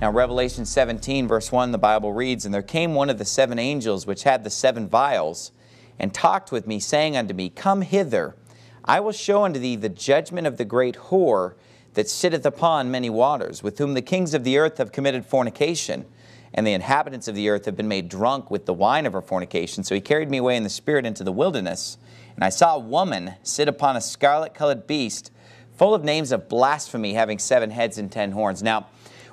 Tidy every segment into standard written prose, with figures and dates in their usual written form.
Now, Revelation 17, verse 1, the Bible reads, "And there came one of the seven angels, which had the seven vials, and talked with me, saying unto me, Come hither, I will show unto thee the judgment of the great whore that sitteth upon many waters, with whom the kings of the earth have committed fornication, and the inhabitants of the earth have been made drunk with the wine of her fornication. So he carried me away in the spirit into the wilderness, and I saw a woman sit upon a scarlet-colored beast, full of names of blasphemy, having seven heads and 10 horns." Now,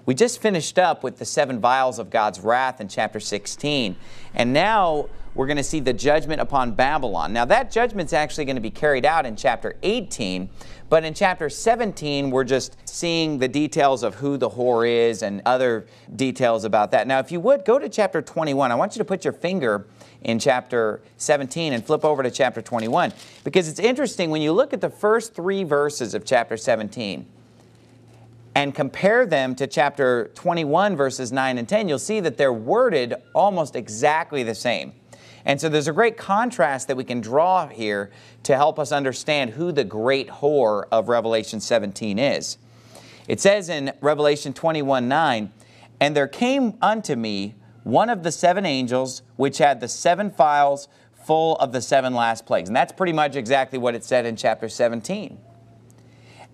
we just finished up with the seven vials of God's wrath in chapter 16. And now we're going to see the judgment upon Babylon. Now that judgment's actually going to be carried out in chapter 18. But in chapter 17, we're just seeing the details of who the whore is and other details about that. Now, if you would, go to chapter 21. I want you to put your finger in chapter 17 and flip over to chapter 21. Because it's interesting, when you look at the first three verses of chapter 17, and compare them to chapter 21, verses 9 and 10, you'll see that they're worded almost exactly the same. And so there's a great contrast that we can draw here to help us understand who the great whore of Revelation 17 is. It says in Revelation 21:9, "And there came unto me one of the seven angels, which had the seven vials full of the seven last plagues." And that's pretty much exactly what it said in chapter 17.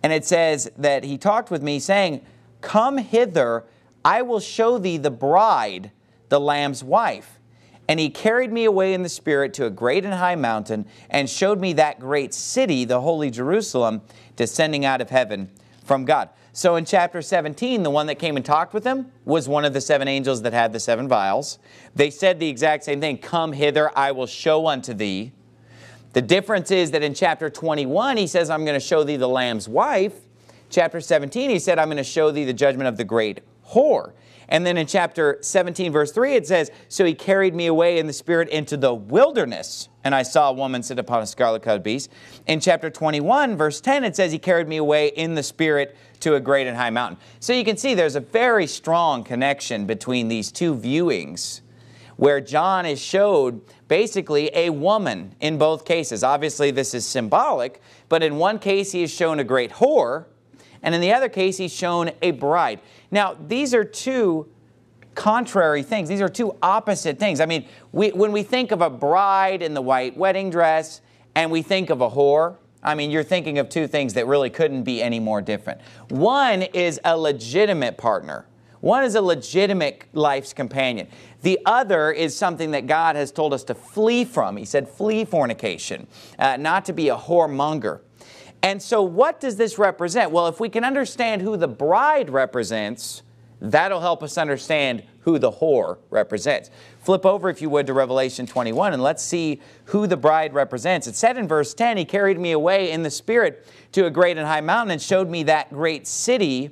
And it says that he talked with me, saying, "Come hither, I will show thee the bride, the Lamb's wife." And he carried me away in the spirit to a great and high mountain, and showed me that great city, the holy Jerusalem, descending out of heaven from God. So in chapter 17, the one that came and talked with him was one of the seven angels that had the seven vials. They said the exact same thing, "Come hither, I will show unto thee." The difference is that in chapter 21, he says, "I'm going to show thee the Lamb's wife." Chapter 17, he said, "I'm going to show thee the judgment of the great whore." And then in chapter 17, verse 3, it says, "So he carried me away in the spirit into the wilderness, and I saw a woman sit upon a scarlet-colored beast." In chapter 21, verse 10, it says, "He carried me away in the spirit to a great and high mountain." So you can see there's a very strong connection between these two viewings, where John is showed basically a woman in both cases. Obviously, this is symbolic, but in one case, he is shown a great whore, and in the other case, he's shown a bride. Now, these are two contrary things. These are two opposite things. I mean, when we think of a bride in the white wedding dress and we think of a whore, I mean, you're thinking of two things that really couldn't be any more different. One is a legitimate partner. One is a legitimate life's companion. The other is something that God has told us to flee from. He said, flee fornication, not to be a whoremonger. And so what does this represent? Well, if we can understand who the bride represents, that'll help us understand who the whore represents. Flip over, if you would, to Revelation 21, and let's see who the bride represents. It said in verse 10, "He carried me away in the spirit to a great and high mountain, and showed me that great city,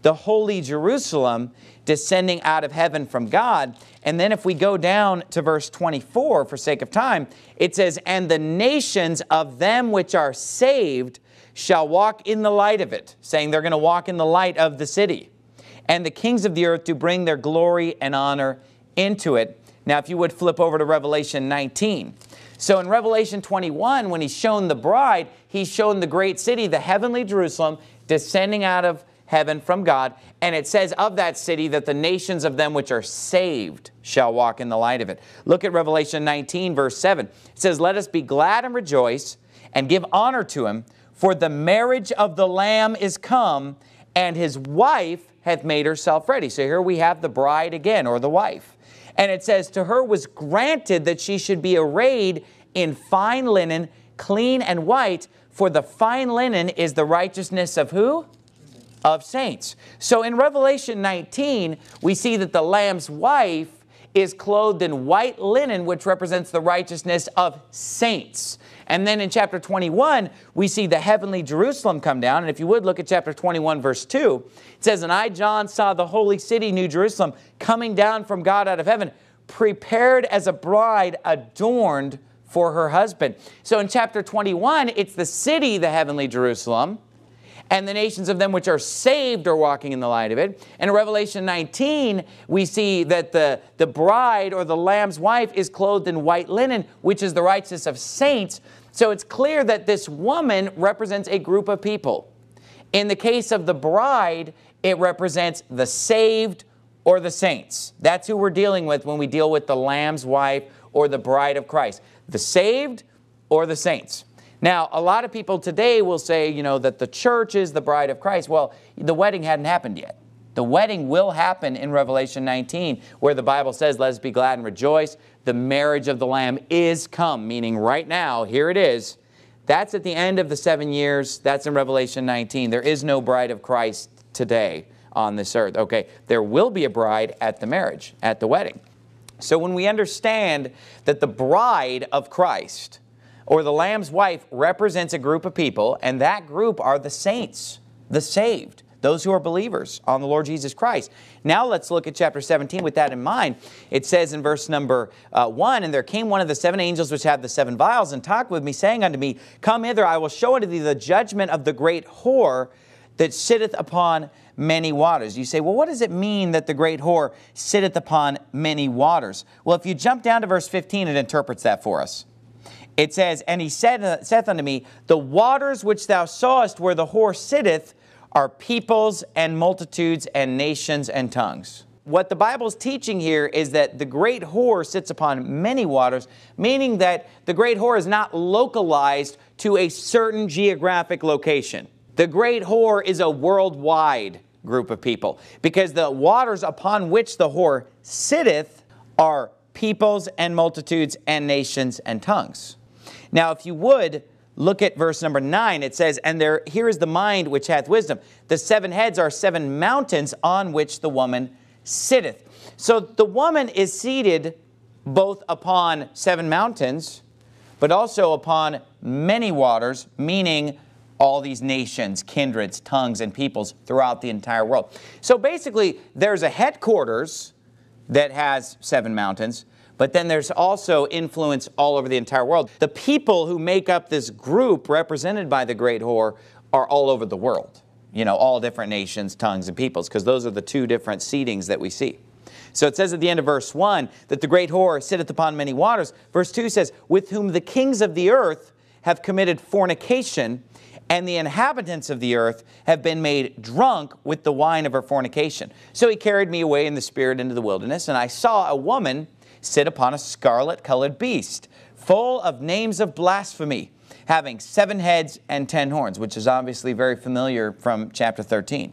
the holy Jerusalem, descending out of heaven from God." And then if we go down to verse 24, for sake of time, it says, "And the nations of them which are saved shall walk in the light of it," saying they're going to walk in the light of the city. "And the kings of the earth do bring their glory and honor into it." Now, if you would flip over to Revelation 19. So in Revelation 21, when he's shown the bride, he's shown the great city, the heavenly Jerusalem, descending out of heaven from God, and it says of that city that the nations of them which are saved shall walk in the light of it. Look at Revelation 19, verse 7. It says, "Let us be glad and rejoice and give honor to him, for the marriage of the Lamb is come, and his wife hath made herself ready." So here we have the bride again, or the wife. And it says, "To her was granted that she should be arrayed in fine linen, clean and white, for the fine linen is the righteousness of" who? Of saints. So in Revelation 19, we see that the Lamb's wife is clothed in white linen, which represents the righteousness of saints. And then in chapter 21, we see the heavenly Jerusalem come down. And if you would look at chapter 21, verse 2, it says, "And I, John, saw the holy city, New Jerusalem, coming down from God out of heaven, prepared as a bride adorned for her husband." So in chapter 21, it's the city, the heavenly Jerusalem, and the nations of them which are saved are walking in the light of it. And in Revelation 19, we see that the bride, or the Lamb's wife, is clothed in white linen, which is the righteousness of saints. So it's clear that this woman represents a group of people. In the case of the bride, it represents the saved, or the saints. That's who we're dealing with when we deal with the Lamb's wife or the bride of Christ. The saved or the saints. Now, a lot of people today will say, you know, that the church is the bride of Christ. Well, the wedding hadn't happened yet. The wedding will happen in Revelation 19, where the Bible says, let us be glad and rejoice. The marriage of the Lamb is come, meaning right now, here it is. That's at the end of the 7 years. That's in Revelation 19. There is no bride of Christ today on this earth. Okay, there will be a bride at the marriage, at the wedding. So when we understand that the bride of Christ or the Lamb's wife represents a group of people, and that group are the saints, the saved, those who are believers on the Lord Jesus Christ. Now let's look at chapter 17 with that in mind. It says in verse number 1, and there came one of the seven angels which had the seven vials, and talked with me, saying unto me, come hither, I will show unto thee the judgment of the great whore that sitteth upon many waters. You say, well, what does it mean that the great whore sitteth upon many waters? Well, if you jump down to verse 15, it interprets that for us. It says, and he saith unto me, the waters which thou sawest where the whore sitteth are peoples and multitudes and nations and tongues. What the Bible's teaching here is that the great whore sits upon many waters, meaning that the great whore is not localized to a certain geographic location. The great whore is a worldwide group of people, because the waters upon which the whore sitteth are peoples and multitudes and nations and tongues. Now, if you would, look at verse number 9. It says, and here is the mind which hath wisdom. The seven heads are seven mountains on which the woman sitteth. So the woman is seated both upon seven mountains, but also upon many waters, meaning all these nations, kindreds, tongues, and peoples throughout the entire world. So basically, there's a headquarters that has seven mountains, but then there's also influence all over the entire world. The people who make up this group represented by the great whore are all over the world. You know, all different nations, tongues, and peoples, because those are the two different seatings that we see. So it says at the end of verse 1 that the great whore sitteth upon many waters. Verse 2 says, with whom the kings of the earth have committed fornication, and the inhabitants of the earth have been made drunk with the wine of her fornication. So he carried me away in the spirit into the wilderness, and I saw a woman sit upon a scarlet-colored beast, full of names of blasphemy, having seven heads and 10 horns, which is obviously very familiar from chapter 13.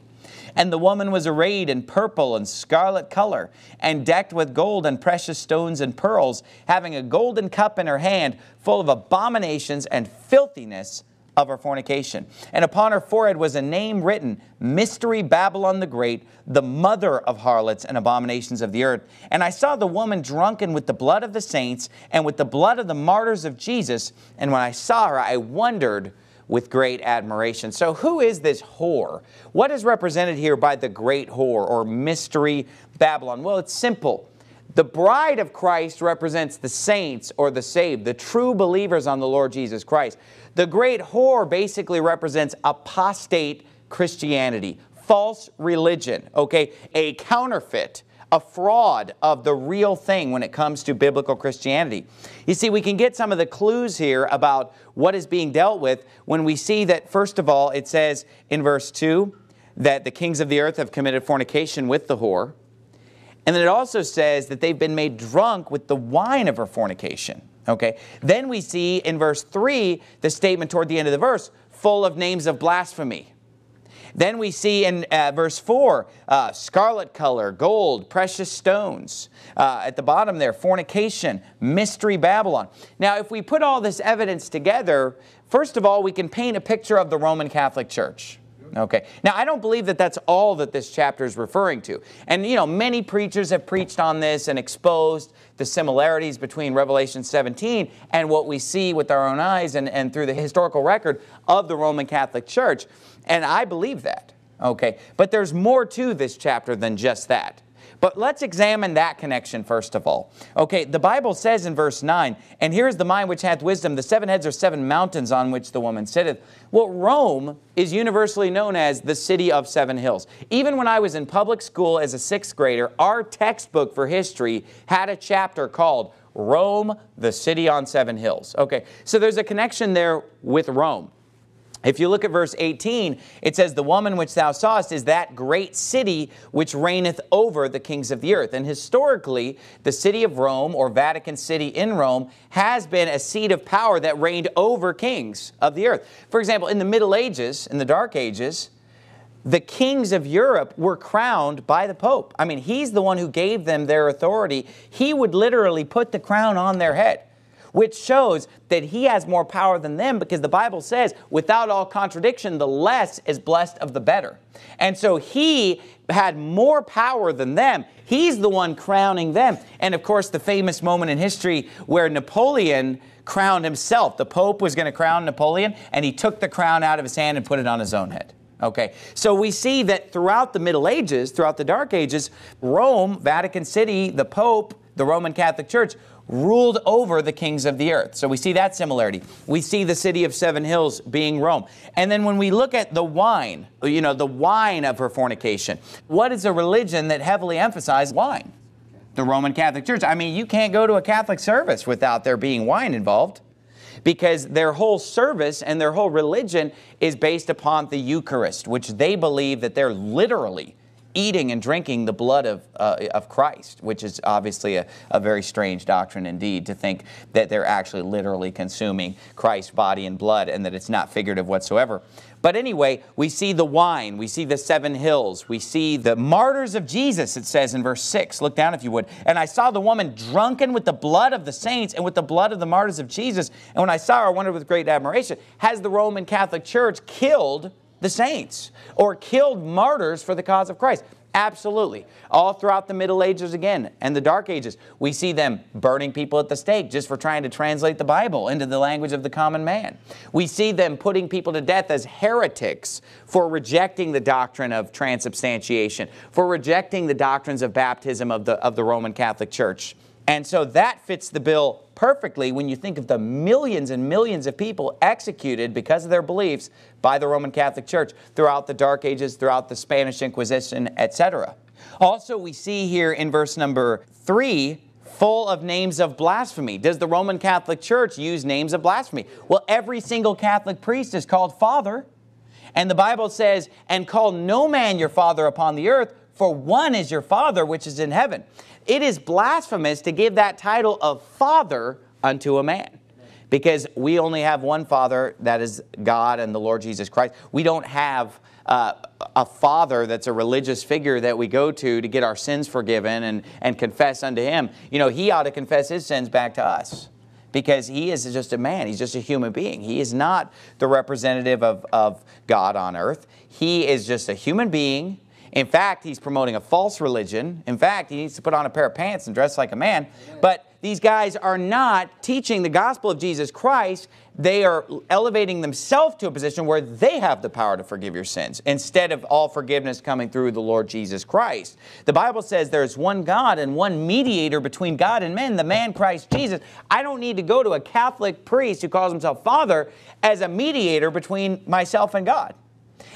And the woman was arrayed in purple and scarlet color, and decked with gold and precious stones and pearls, having a golden cup in her hand, full of abominations and filthiness of her fornication. And upon her forehead was a name written, Mystery Babylon the Great, the mother of harlots and abominations of the earth. And I saw the woman drunken with the blood of the saints and with the blood of the martyrs of Jesus. And when I saw her, I wondered with great admiration. So who is this whore? What is represented here by the great whore or Mystery Babylon? Well, it's simple. The bride of Christ represents the saints or the saved, the true believers on the Lord Jesus Christ. The great whore basically represents apostate Christianity, false religion, okay? A counterfeit, a fraud of the real thing when it comes to biblical Christianity. You see, we can get some of the clues here about what is being dealt with when we see that, first of all, it says in verse 2 that the kings of the earth have committed fornication with the whore. And then it also says that they've been made drunk with the wine of her fornication. Okay. Then we see in verse 3, the statement toward the end of the verse, full of names of blasphemy. Then we see in verse 4, scarlet color, gold, precious stones. At the bottom there, fornication, Mystery Babylon. Now, if we put all this evidence together, first of all, we can paint a picture of the Roman Catholic Church. Okay. Now, I don't believe that that's all that this chapter is referring to. And, you know, many preachers have preached on this and exposed the similarities between Revelation 17 and what we see with our own eyes and through the historical record of the Roman Catholic Church. And I believe that. Okay. But there's more to this chapter than just that. But let's examine that connection first of all. Okay, the Bible says in verse 9, and here is the mind which hath wisdom, the seven heads are seven mountains on which the woman sitteth. Well, Rome is universally known as the city of seven hills. Even when I was in public school as a 6th grader, our textbook for history had a chapter called Rome, the City on Seven Hills. Okay, so there's a connection there with Rome. If you look at verse 18, it says, "The woman which thou sawest is that great city which reigneth over the kings of the earth." And historically, the city of Rome, or Vatican City in Rome, has been a seat of power that reigned over kings of the earth. For example, in the Middle Ages, in the Dark Ages, the kings of Europe were crowned by the Pope. I mean, he's the one who gave them their authority. He would literally put the crown on their head, which shows that he has more power than them, because the Bible says, without all contradiction, the less is blessed of the better. And so he had more power than them. He's the one crowning them. And of course, the famous moment in history where Napoleon crowned himself. The Pope was going to crown Napoleon, and he took the crown out of his hand and put it on his own head. Okay, so we see that throughout the Middle Ages, throughout the Dark Ages, Rome, Vatican City, the Pope, the Roman Catholic Church, ruled over the kings of the earth. So we see that similarity. We see the city of Seven Hills being Rome. And then when we look at the wine, you know, the wine of her fornication, what is a religion that heavily emphasizes wine? The Roman Catholic Church. I mean, you can't go to a Catholic service without there being wine involved, because their whole service and their whole religion is based upon the Eucharist, which they believe that they're literally eating and drinking the blood of Christ, which is obviously a very strange doctrine indeed, to think that they're actually literally consuming Christ's body and blood and that it's not figurative whatsoever. But anyway, we see the wine, we see the Seven Hills, we see the martyrs of Jesus, it says in verse 6. Look down if you would. "And I saw the woman drunken with the blood of the saints and with the blood of the martyrs of Jesus. And when I saw her, I wondered with great admiration." Has the Roman Catholic Church killed the saints or killed martyrs for the cause of Christ? Absolutely. All throughout the Middle Ages again and the Dark Ages, we see them burning people at the stake just for trying to translate the Bible into the language of the common man. We see them putting people to death as heretics for rejecting the doctrine of transubstantiation, for rejecting the doctrines of baptism of the Roman Catholic Church. And so that fits the bill perfectly when you think of the millions and millions of people executed because of their beliefs by the Roman Catholic Church throughout the Dark Ages, throughout the Spanish Inquisition, etc. Also, we see here in verse number 3, full of names of blasphemy. Does the Roman Catholic Church use names of blasphemy? Well, every single Catholic priest is called father. And the Bible says, "And call no man your father upon the earth, for one is your Father which is in heaven." It is blasphemous to give that title of father unto a man, because we only have one Father, that is God and the Lord Jesus Christ. We don't have a father that's a religious figure that we go to get our sins forgiven and confess unto him. You know, he ought to confess his sins back to us, because he is just a man. He's just a human being. He is not the representative of God on earth. He is just a human being. In fact, he's promoting a false religion. In fact, he needs to put on a pair of pants and dress like a man. But these guys are not teaching the gospel of Jesus Christ. They are elevating themselves to a position where they have the power to forgive your sins, instead of all forgiveness coming through the Lord Jesus Christ. The Bible says there is one God and one mediator between God and men, the man Christ Jesus. I don't need to go to a Catholic priest who calls himself Father as a mediator between myself and God.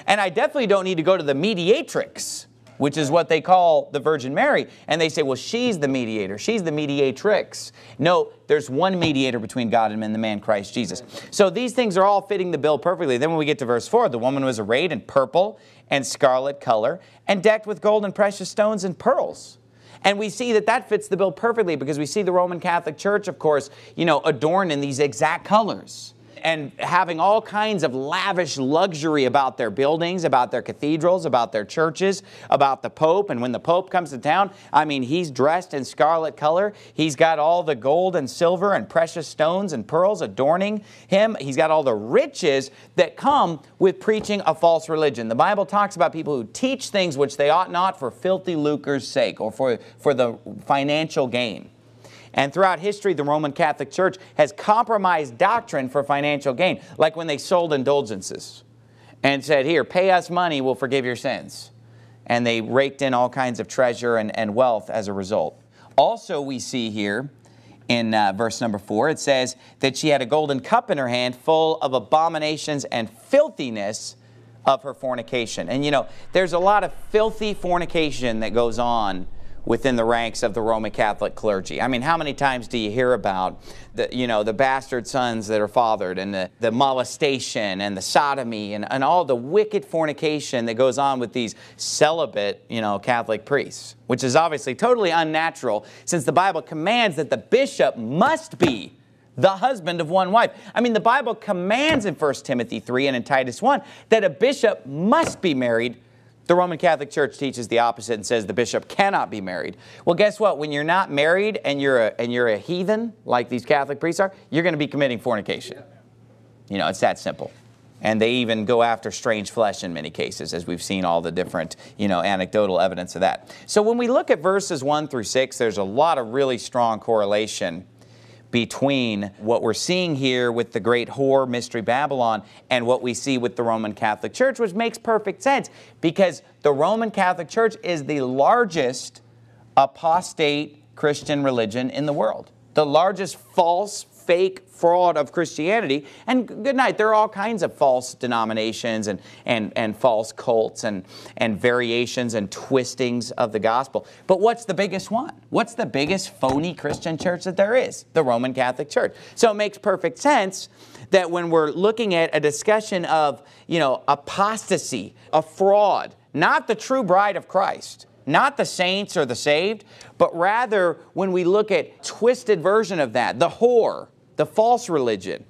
And I definitely don't need to go to the mediatrix, which is what they call the Virgin Mary. And they say, well, she's the mediator. She's the mediatrix. No, there's one mediator between God and men, the man Christ Jesus. So these things are all fitting the bill perfectly. Then when we get to verse 4, the woman was arrayed in purple and scarlet color and decked with gold and precious stones and pearls. And we see that that fits the bill perfectly, because we see the Roman Catholic Church, of course, you know, adorned in these exact colors, and having all kinds of lavish luxury about their buildings, about their cathedrals, about their churches, about the Pope. And when the Pope comes to town, I mean, he's dressed in scarlet color. He's got all the gold and silver and precious stones and pearls adorning him. He's got all the riches that come with preaching a false religion. The Bible talks about people who teach things which they ought not for filthy lucre's sake, or for the financial gain. And throughout history, the Roman Catholic Church has compromised doctrine for financial gain, like when they sold indulgences and said, here, pay us money, we'll forgive your sins. And they raked in all kinds of treasure and wealth as a result. Also, we see here in verse number 4, it says that she had a golden cup in her hand full of abominations and filthiness of her fornication. And, you know, there's a lot of filthy fornication that goes on within the ranks of the Roman Catholic clergy. I mean, how many times do you hear about the, you know, the bastard sons that are fathered, and the molestation and the sodomy and all the wicked fornication that goes on with these celibate, you know, Catholic priests, which is obviously totally unnatural, since the Bible commands that the bishop must be the husband of one wife. I mean, the Bible commands in 1 Timothy 3 and in Titus 1 that a bishop must be married. The Roman Catholic Church teaches the opposite and says the bishop cannot be married. Well, guess what? When you're not married and you're a heathen, like these Catholic priests are, you're going to be committing fornication. You know, it's that simple. And they even go after strange flesh in many cases, as we've seen all the different, you know, anecdotal evidence of that. So when we look at verses 1 through 6, there's a lot of really strong correlation between what we're seeing here with the great whore, Mystery Babylon, and what we see with the Roman Catholic Church, which makes perfect sense because the Roman Catholic Church is the largest apostate Christian religion in the world, the largest false, fake fraud of Christianity. And good night, there are all kinds of false denominations and false cults and variations and twistings of the gospel. But what's the biggest one? What's the biggest phony Christian church that there is? The Roman Catholic Church. So it makes perfect sense that when we're looking at a discussion of, you know, apostasy, a fraud, not the true bride of Christ, not the saints or the saved, but rather when we look at twisted version of that, the whore, the false religion,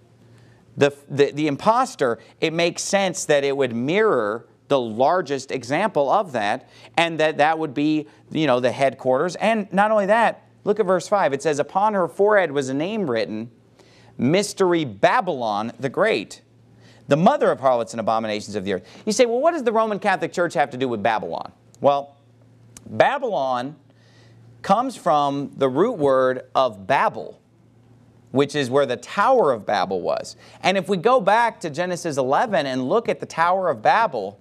the imposter, it makes sense that it would mirror the largest example of that, and that would be, you know, the headquarters. And not only that, look at verse 5. It says, "Upon her forehead was a name written, Mystery Babylon the Great, the mother of harlots and abominations of the earth." You say, well, what does the Roman Catholic Church have to do with Babylon? Well, Babylon comes from the root word of Babel, which is where the Tower of Babel was. And if we go back to Genesis 11 and look at the Tower of Babel,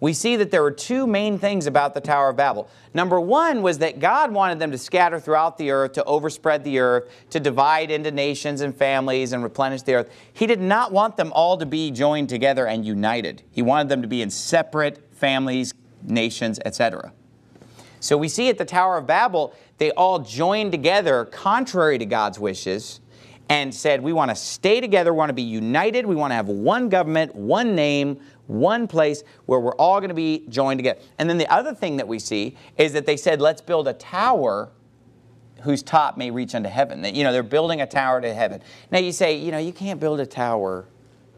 we see that there were two main things about the Tower of Babel. Number one was that God wanted them to scatter throughout the earth, to overspread the earth, to divide into nations and families and replenish the earth. He did not want them all to be joined together and united. He wanted them to be in separate families, nations, etc. So we see at the Tower of Babel, they all joined together contrary to God's wishes, and said, we want to stay together, we want to be united, we want to have one government, one name, one place where we're all going to be joined together. And then the other thing that we see is that they said, let's build a tower whose top may reach unto heaven. You know, they're building a tower to heaven. Now you say, you know, you can't build a tower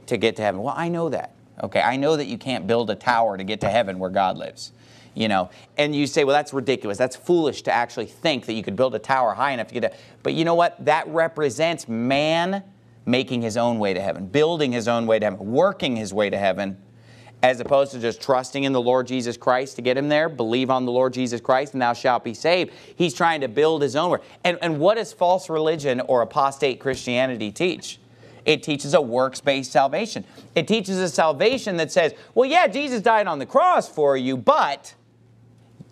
to get to heaven. Well, I know that. Okay, I know that you can't build a tower to get to heaven where God lives. You know, and you say, well, that's ridiculous. That's foolish to actually think that you could build a tower high enough to get to. But you know what? That represents man making his own way to heaven, building his own way to heaven, working his way to heaven, as opposed to just trusting in the Lord Jesus Christ to get him there. Believe on the Lord Jesus Christ and thou shalt be saved. He's trying to build his own way. And what does false religion or apostate Christianity teach? It teaches a works-based salvation. It teaches a salvation that says, well, yeah, Jesus died on the cross for you, but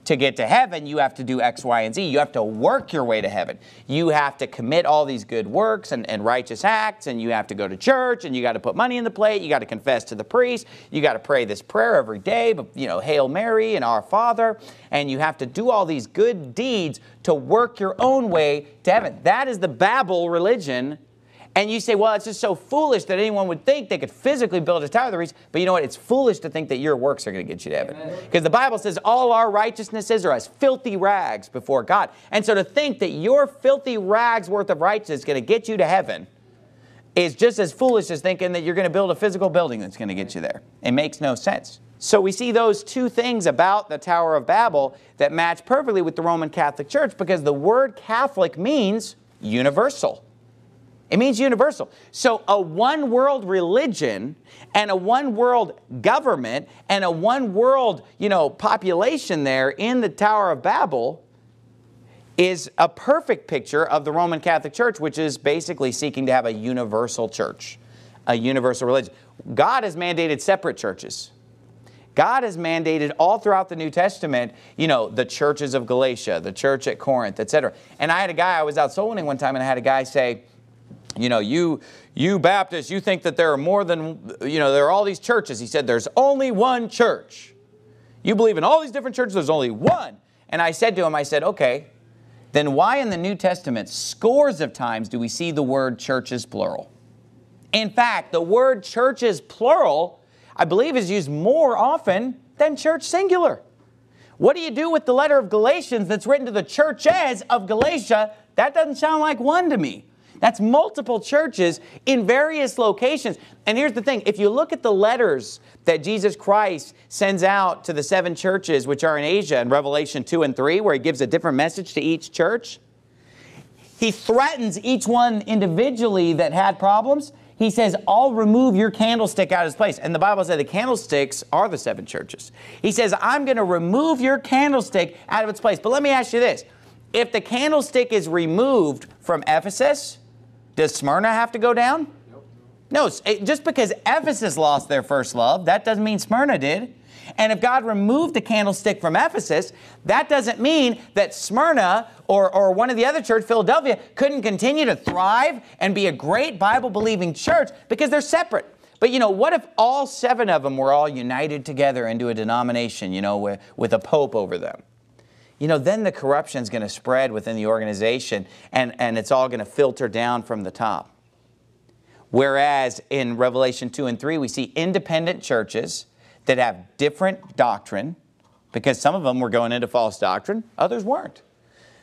to get to heaven, you have to do X, Y, and Z. You have to work your way to heaven. You have to commit all these good works and righteous acts, and you have to go to church, and you got to put money in the plate. You got to confess to the priest. You got to pray this prayer every day, but, you know, Hail Mary and Our Father, and you have to do all these good deeds to work your own way to heaven. That is the Babel religion. And you say, well, it's just so foolish that anyone would think they could physically build a tower to reach. But you know what? It's foolish to think that your works are going to get you to heaven. Because the Bible says all our righteousnesses are as filthy rags before God. And so to think that your filthy rags worth of righteousness is going to get you to heaven is just as foolish as thinking that you're going to build a physical building that's going to get you there. It makes no sense. So we see those two things about the Tower of Babel that match perfectly with the Roman Catholic Church, because the word Catholic means universal. It means universal. So a one-world religion and a one-world government and a one-world, you know, population there in the Tower of Babel is a perfect picture of the Roman Catholic Church, which is basically seeking to have a universal church, a universal religion. God has mandated separate churches. God has mandated all throughout the New Testament, you know, the churches of Galatia, the church at Corinth, etc. And I had a guy, I was out soul winning one time, and I had a guy say, you know, you Baptists, you think that there are more than, you know, there are all these churches. He said, there's only one church. You believe in all these different churches, there's only one. And I said to him, I said, okay, then why in the New Testament scores of times do we see the word churches plural? In fact, the word churches plural, I believe, is used more often than church singular. What do you do with the letter of Galatians that's written to the churches of Galatia? That doesn't sound like one to me. That's multiple churches in various locations. And here's the thing. If you look at the letters that Jesus Christ sends out to the seven churches which are in Asia in Revelation 2 and 3, where he gives a different message to each church, he threatens each one individually that had problems. He says, I'll remove your candlestick out of its place. And the Bible said the candlesticks are the seven churches. He says, I'm going to remove your candlestick out of its place. But let me ask you this. If the candlestick is removed from Ephesus, does Smyrna have to go down? Nope. No, just because Ephesus lost their first love, that doesn't mean Smyrna did. And if God removed the candlestick from Ephesus, that doesn't mean that Smyrna or one of the other church, Philadelphia, couldn't continue to thrive and be a great Bible-believing church because they're separate. But, you know, what if all seven of them were all united together into a denomination, you know, with a pope over them? You know, then the corruption's going to spread within the organization, and it's all going to filter down from the top. Whereas in Revelation 2 and 3, we see independent churches that have different doctrine, because some of them were going into false doctrine, others weren't.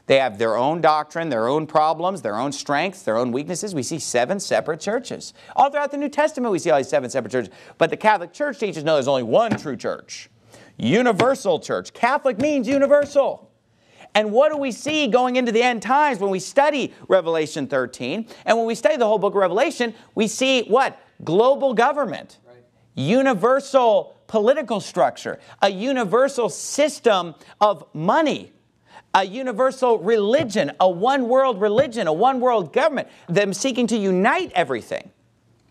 They have their own doctrine, their own problems, their own strengths, their own weaknesses. We see seven separate churches. All throughout the New Testament, we see all these seven separate churches. But the Catholic Church teaches, no, there's only one true church. Universal church. Catholic means universal. And what do we see going into the end times when we study Revelation 13? And when we study the whole book of Revelation, we see what? Global government, right. Universal political structure, a universal system of money, a universal religion, a one-world religion, a one-world government, them seeking to unite everything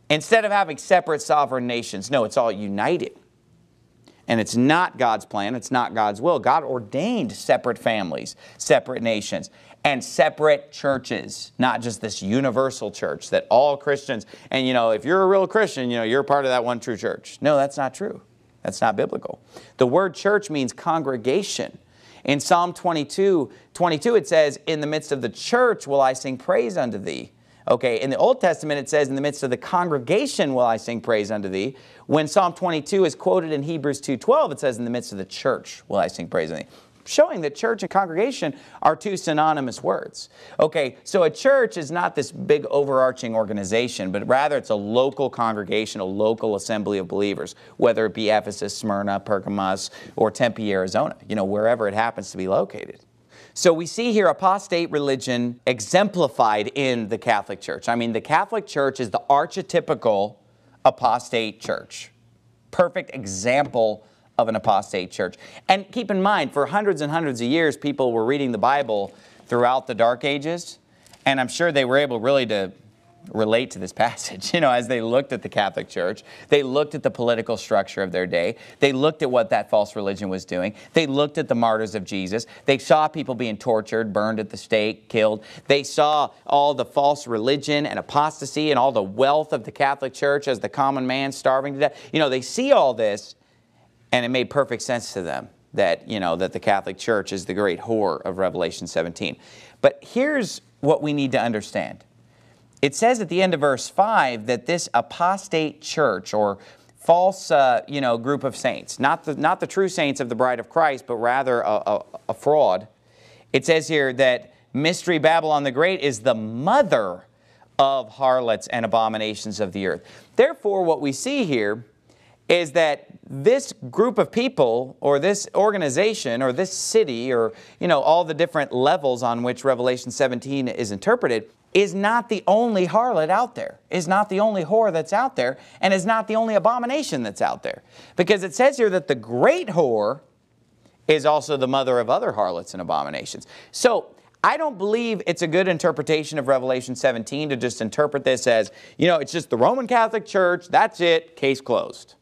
instead of having separate sovereign nations. No, it's all united. And it's not God's plan. It's not God's will. God ordained separate families, separate nations, and separate churches, not just this universal church that all Christians, and you know, if you're a real Christian, you know, you're part of that one true church. No, that's not true. That's not biblical. The word church means congregation. In Psalm 22:22, it says, in the midst of the church will I sing praise unto thee. Okay, in the Old Testament, it says, in the midst of the congregation will I sing praise unto thee. When Psalm 22 is quoted in Hebrews 2:12, it says, in the midst of the church will I sing praise unto thee. Showing that church and congregation are two synonymous words. Okay, so a church is not this big overarching organization, but rather it's a local congregation, a local assembly of believers, whether it be Ephesus, Smyrna, Pergamos, or Tempe, Arizona, you know, wherever it happens to be located. So we see here apostate religion exemplified in the Catholic Church. I mean, the Catholic Church is the archetypical apostate church. Perfect example of an apostate church. And keep in mind, for hundreds and hundreds of years, people were reading the Bible throughout the Dark Ages. And I'm sure they were able really to relate to this passage, you know, as they looked at the Catholic Church. They looked at the political structure of their day. They looked at what that false religion was doing. They looked at the martyrs of Jesus. They saw people being tortured, burned at the stake, killed. They saw all the false religion and apostasy and all the wealth of the Catholic Church as the common man starving to death. You know, they see all this, and it made perfect sense to them that, you know, that the Catholic Church is the great whore of Revelation 17. But here's what we need to understand. It says at the end of verse 5 that this apostate church or false you know, group of saints, not the true saints of the bride of Christ, but rather a fraud. It says here that Mystery Babylon the Great is the mother of harlots and abominations of the earth. Therefore, what we see here is that this group of people or this organization or this city or, you know, all the different levels on which Revelation 17 is interpreted is not the only harlot out there, is not the only whore that's out there, and is not the only abomination that's out there. Because it says here that the great whore is also the mother of other harlots and abominations. So I don't believe it's a good interpretation of Revelation 17 to just interpret this as, you know, it's just the Roman Catholic Church, that's it, case closed.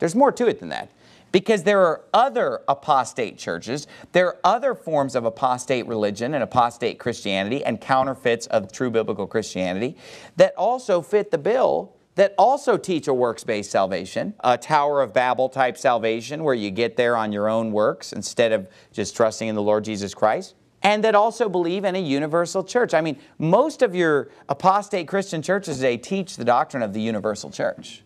There's more to it than that. Because there are other apostate churches, there are other forms of apostate religion and apostate Christianity and counterfeits of true biblical Christianity that also fit the bill that also teach a works-based salvation, a Tower of Babel type salvation where you get there on your own works instead of just trusting in the Lord Jesus Christ, and that also believe in a universal church. I mean, most of your apostate Christian churches today teach the doctrine of the universal church.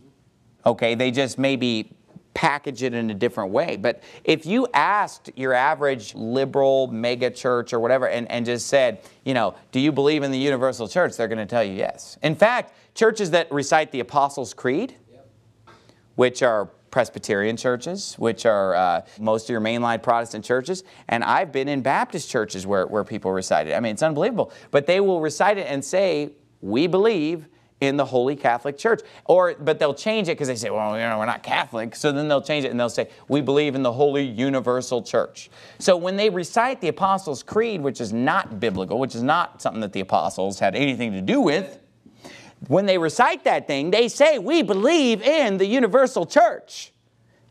Okay, they just maybe package it in a different way. But if you asked your average liberal mega church or whatever and just said, you know, do you believe in the universal church? They're going to tell you yes. In fact, churches that recite the Apostles' Creed, which are Presbyterian churches, which are most of your mainline Protestant churches, and I've been in Baptist churches where people recite it. I mean, it's unbelievable. But they will recite it and say, we believe in the Holy Catholic Church. But they'll change it because they say, well, you know, we're not Catholic. So then they'll change it and they'll say, we believe in the Holy Universal Church. So when they recite the Apostles' Creed, which is not biblical, which is not something that the apostles had anything to do with, when they recite that thing, they say, we believe in the universal church.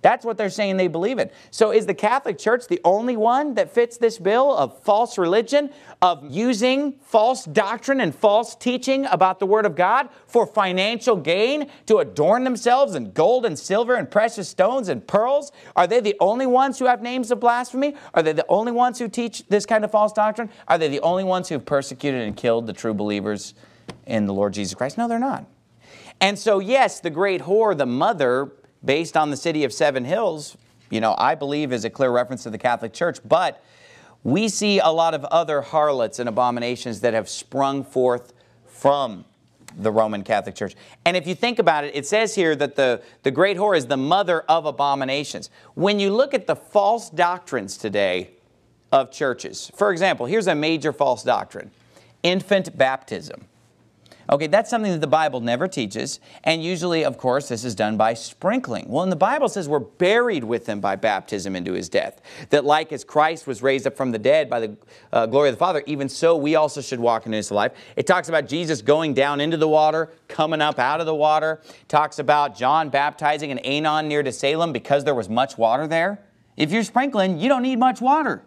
That's what they're saying they believe in. So is the Catholic Church the only one that fits this bill of false religion, of using false doctrine and false teaching about the Word of God for financial gain, to adorn themselves in gold and silver and precious stones and pearls? Are they the only ones who have names of blasphemy? Are they the only ones who teach this kind of false doctrine? Are they the only ones who've persecuted and killed the true believers in the Lord Jesus Christ? No, they're not. And so, yes, the great whore, the mother, based on the city of Seven Hills, you know, I believe is a clear reference to the Catholic Church, but we see a lot of other harlots and abominations that have sprung forth from the Roman Catholic Church. And if you think about it, it says here that the great whore is the mother of abominations. When you look at the false doctrines today of churches, for example, here's a major false doctrine: infant baptism. Okay, that's something that the Bible never teaches, and usually, of course, this is done by sprinkling. Well, and the Bible says we're buried with him by baptism into his death, that like as Christ was raised up from the dead by the glory of the Father, even so we also should walk into his life. It talks about Jesus going down into the water, coming up out of the water. It talks about John baptizing in Aenon near to Salem because there was much water there. If you're sprinkling, you don't need much water.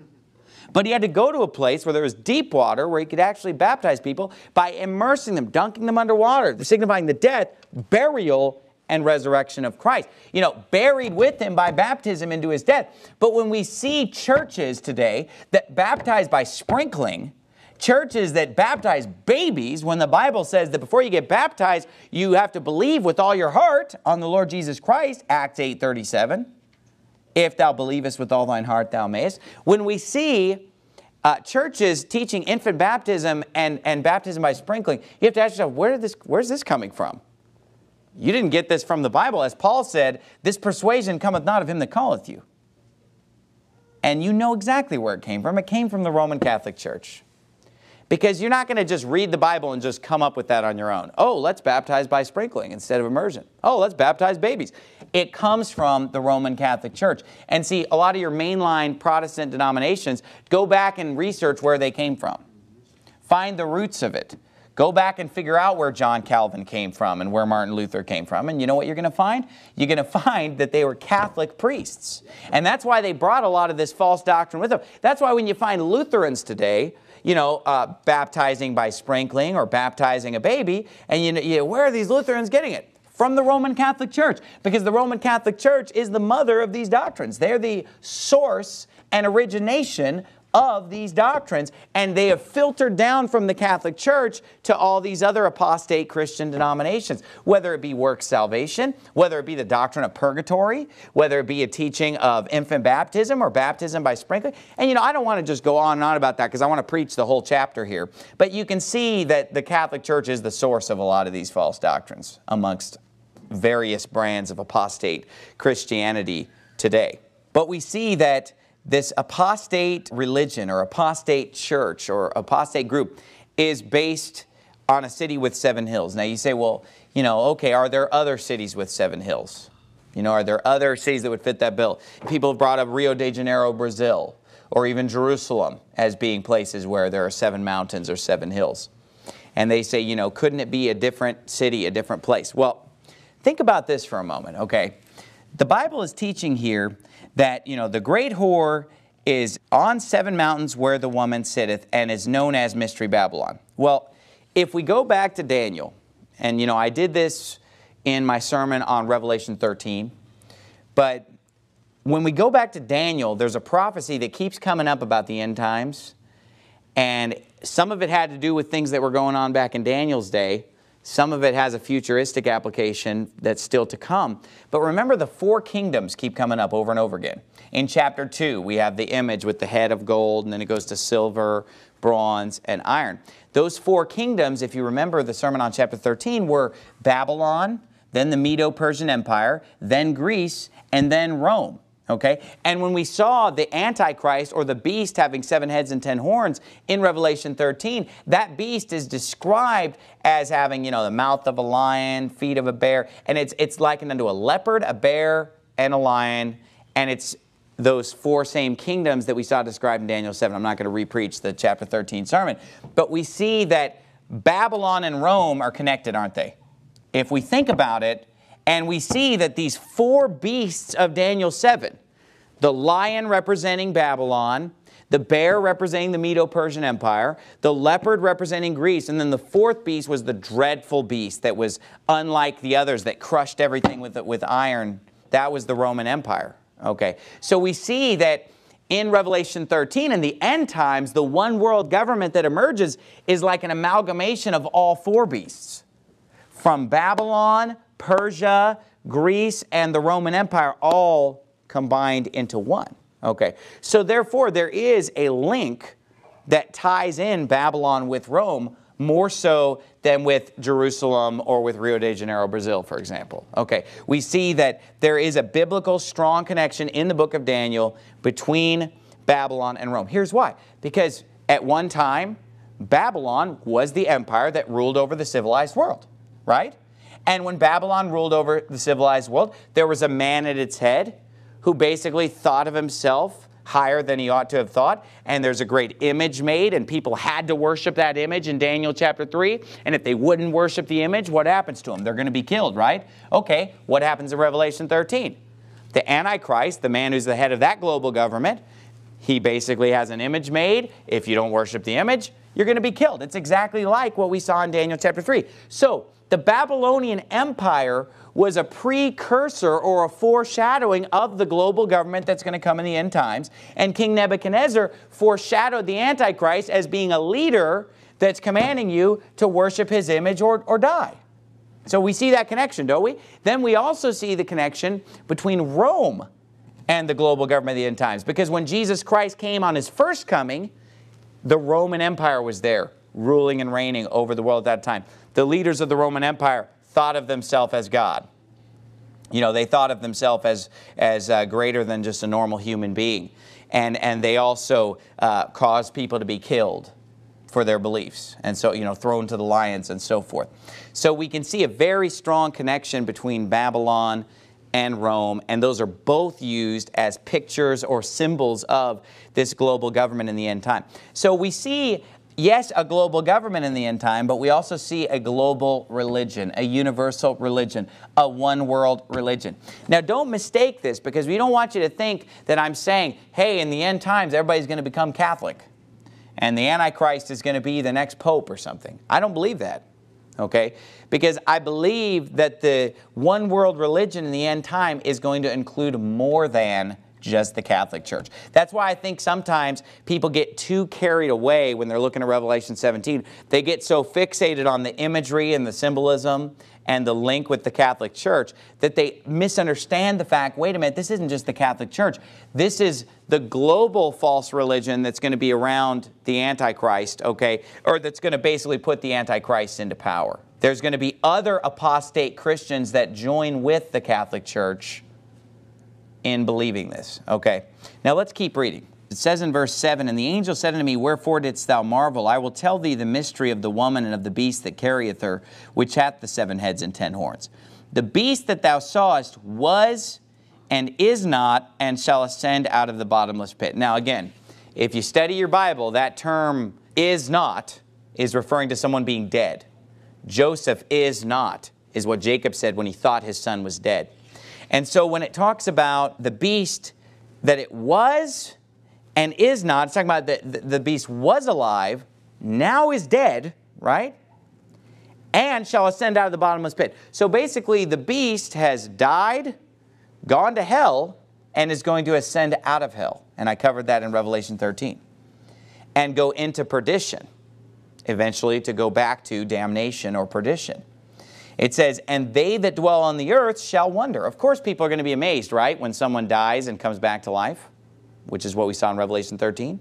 But he had to go to a place where there was deep water where he could actually baptize people by immersing them, dunking them underwater, signifying the death, burial, and resurrection of Christ. You know, buried with him by baptism into his death. But when we see churches today that baptize by sprinkling, churches that baptize babies, when the Bible says that before you get baptized, you have to believe with all your heart on the Lord Jesus Christ, Acts 8:37. If thou believest with all thine heart, thou mayest. When we see churches teaching infant baptism and baptism by sprinkling, you have to ask yourself, where's this coming from? You didn't get this from the Bible. As Paul said, this persuasion cometh not of him that calleth you. And you know exactly where it came from. It came from the Roman Catholic Church. Because you're not going to just read the Bible and just come up with that on your own. Oh, let's baptize by sprinkling instead of immersion. Oh, let's baptize babies. It comes from the Roman Catholic Church. And see, a lot of your mainline Protestant denominations, go back and research where they came from. Find the roots of it. Go back and figure out where John Calvin came from and where Martin Luther came from. And you know what you're going to find? You're going to find that they were Catholic priests. And that's why they brought a lot of this false doctrine with them. That's why when you find Lutherans today, you know, baptizing by sprinkling or baptizing a baby, and you know, where are these Lutherans getting it? From the Roman Catholic Church, because the Roman Catholic Church is the mother of these doctrines. They're the source and origination of these doctrines, and they have filtered down from the Catholic Church to all these other apostate Christian denominations, whether it be works salvation, whether it be the doctrine of purgatory, whether it be a teaching of infant baptism or baptism by sprinkling. And you know, I don't want to just go on and on about that because I want to preach the whole chapter here, but you can see that the Catholic Church is the source of a lot of these false doctrines amongst various brands of apostate Christianity today. But we see that this apostate religion or apostate church or apostate group is based on a city with seven hills. Now you say, well, you know, okay, are there other cities with seven hills? You know, are there other cities that would fit that bill? People have brought up Rio de Janeiro, Brazil, or even Jerusalem as being places where there are seven mountains or seven hills. And they say, you know, couldn't it be a different city, a different place? Well, think about this for a moment, okay? The Bible is teaching here that, you know, the great whore is on seven mountains where the woman sitteth and is known as Mystery Babylon. Well, if we go back to Daniel, and, you know, I did this in my sermon on Revelation 13. But when we go back to Daniel, there's a prophecy that keeps coming up about the end times. And some of it had to do with things that were going on back in Daniel's day. Some of it has a futuristic application that's still to come. But remember, the four kingdoms keep coming up over and over again. In chapter 2, we have the image with the head of gold, and then it goes to silver, bronze, and iron. Those four kingdoms, if you remember the sermon on chapter 13, were Babylon, then the Medo-Persian Empire, then Greece, and then Rome. Okay? And when we saw the Antichrist, or the beast, having 7 heads and 10 horns in Revelation 13, that beast is described as having, the mouth of a lion, feet of a bear, and it's likened unto a leopard, a bear, and a lion, and it's those four same kingdoms that we saw described in Daniel 7. I'm not going to re-preach the chapter 13 sermon, but we see that Babylon and Rome are connected, aren't they? If we think about it, and we see that these four beasts of Daniel 7, the lion representing Babylon, the bear representing the Medo-Persian Empire, the leopard representing Greece, and then the fourth beast was the dreadful beast that was unlike the others, that crushed everything with iron. That was the Roman Empire. Okay, so we see that in Revelation 13, in the end times, the one world government that emerges is like an amalgamation of all four beasts. From Babylon, Persia, Greece, and the Roman Empire all combined into one. Okay, so therefore there is a link that ties in Babylon with Rome more so than with Jerusalem or with Rio de Janeiro, Brazil, for example. Okay, we see that there is a biblical strong connection in the book of Daniel between Babylon and Rome. Here's why. Because at one time, Babylon was the empire that ruled over the civilized world, right? And when Babylon ruled over the civilized world, there was a man at its head who basically thought of himself higher than he ought to have thought, and there's a great image made, and people had to worship that image in Daniel chapter 3, and if they wouldn't worship the image, what happens to them? They're going to be killed, right? Okay, what happens in Revelation 13? The Antichrist, the man who's the head of that global government, he basically has an image made. If you don't worship the image, you're going to be killed. It's exactly like what we saw in Daniel chapter 3. So, the Babylonian Empire was a precursor or a foreshadowing of the global government that's going to come in the end times. And King Nebuchadnezzar foreshadowed the Antichrist as being a leader that's commanding you to worship his image or die. So we see that connection, don't we? Then we also see the connection between Rome and the global government of the end times. Because when Jesus Christ came on his first coming, the Roman Empire was there, ruling and reigning over the world at that time. The leaders of the Roman Empire thought of themselves as God. They thought of themselves as greater than just a normal human being. And they also caused people to be killed for their beliefs. And so, thrown to the lions and so forth. So we can see a very strong connection between Babylon and Rome, and those are both used as pictures or symbols of this global government in the end time. So we see, yes, a global government in the end time, but we also see a global religion, a universal religion, a one-world religion. Now, don't mistake this, because we don't want you to think that I'm saying, hey, in the end times, everybody's going to become Catholic, and the Antichrist is going to be the next pope or something. I don't believe that, okay? Because I believe that the one-world religion in the end time is going to include more than just the Catholic Church. That's why I think sometimes people get too carried away when they're looking at Revelation 17. They get so fixated on the imagery and the symbolism and the link with the Catholic Church that they misunderstand the fact, wait a minute, this isn't just the Catholic Church. This is the global false religion that's going to be around the Antichrist, okay, or that's going to basically put the Antichrist into power. There's going to be other apostate Christians that join with the Catholic Church in believing this. Okay, now let's keep reading. It says in verse 7, "And the angel said unto me, Wherefore didst thou marvel? I will tell thee the mystery of the woman and of the beast that carrieth her, which hath the 7 heads and 10 horns. The beast that thou sawest was and is not, and shall ascend out of the bottomless pit." Now again, if you study your Bible, that term "is not" is referring to someone being dead. Joseph is not, is what Jacob said when he thought his son was dead. And so when it talks about the beast that it was and is not, it's talking about the beast was alive, now is dead, right? and shall ascend out of the bottomless pit. So basically, the beast has died, gone to hell, and is going to ascend out of hell. And I covered that in Revelation 13. And go into perdition, eventually to go back to damnation or perdition. It says, and they that dwell on the earth shall wonder. Of course, people are going to be amazed, right, when someone dies and comes back to life, which is what we saw in Revelation 13.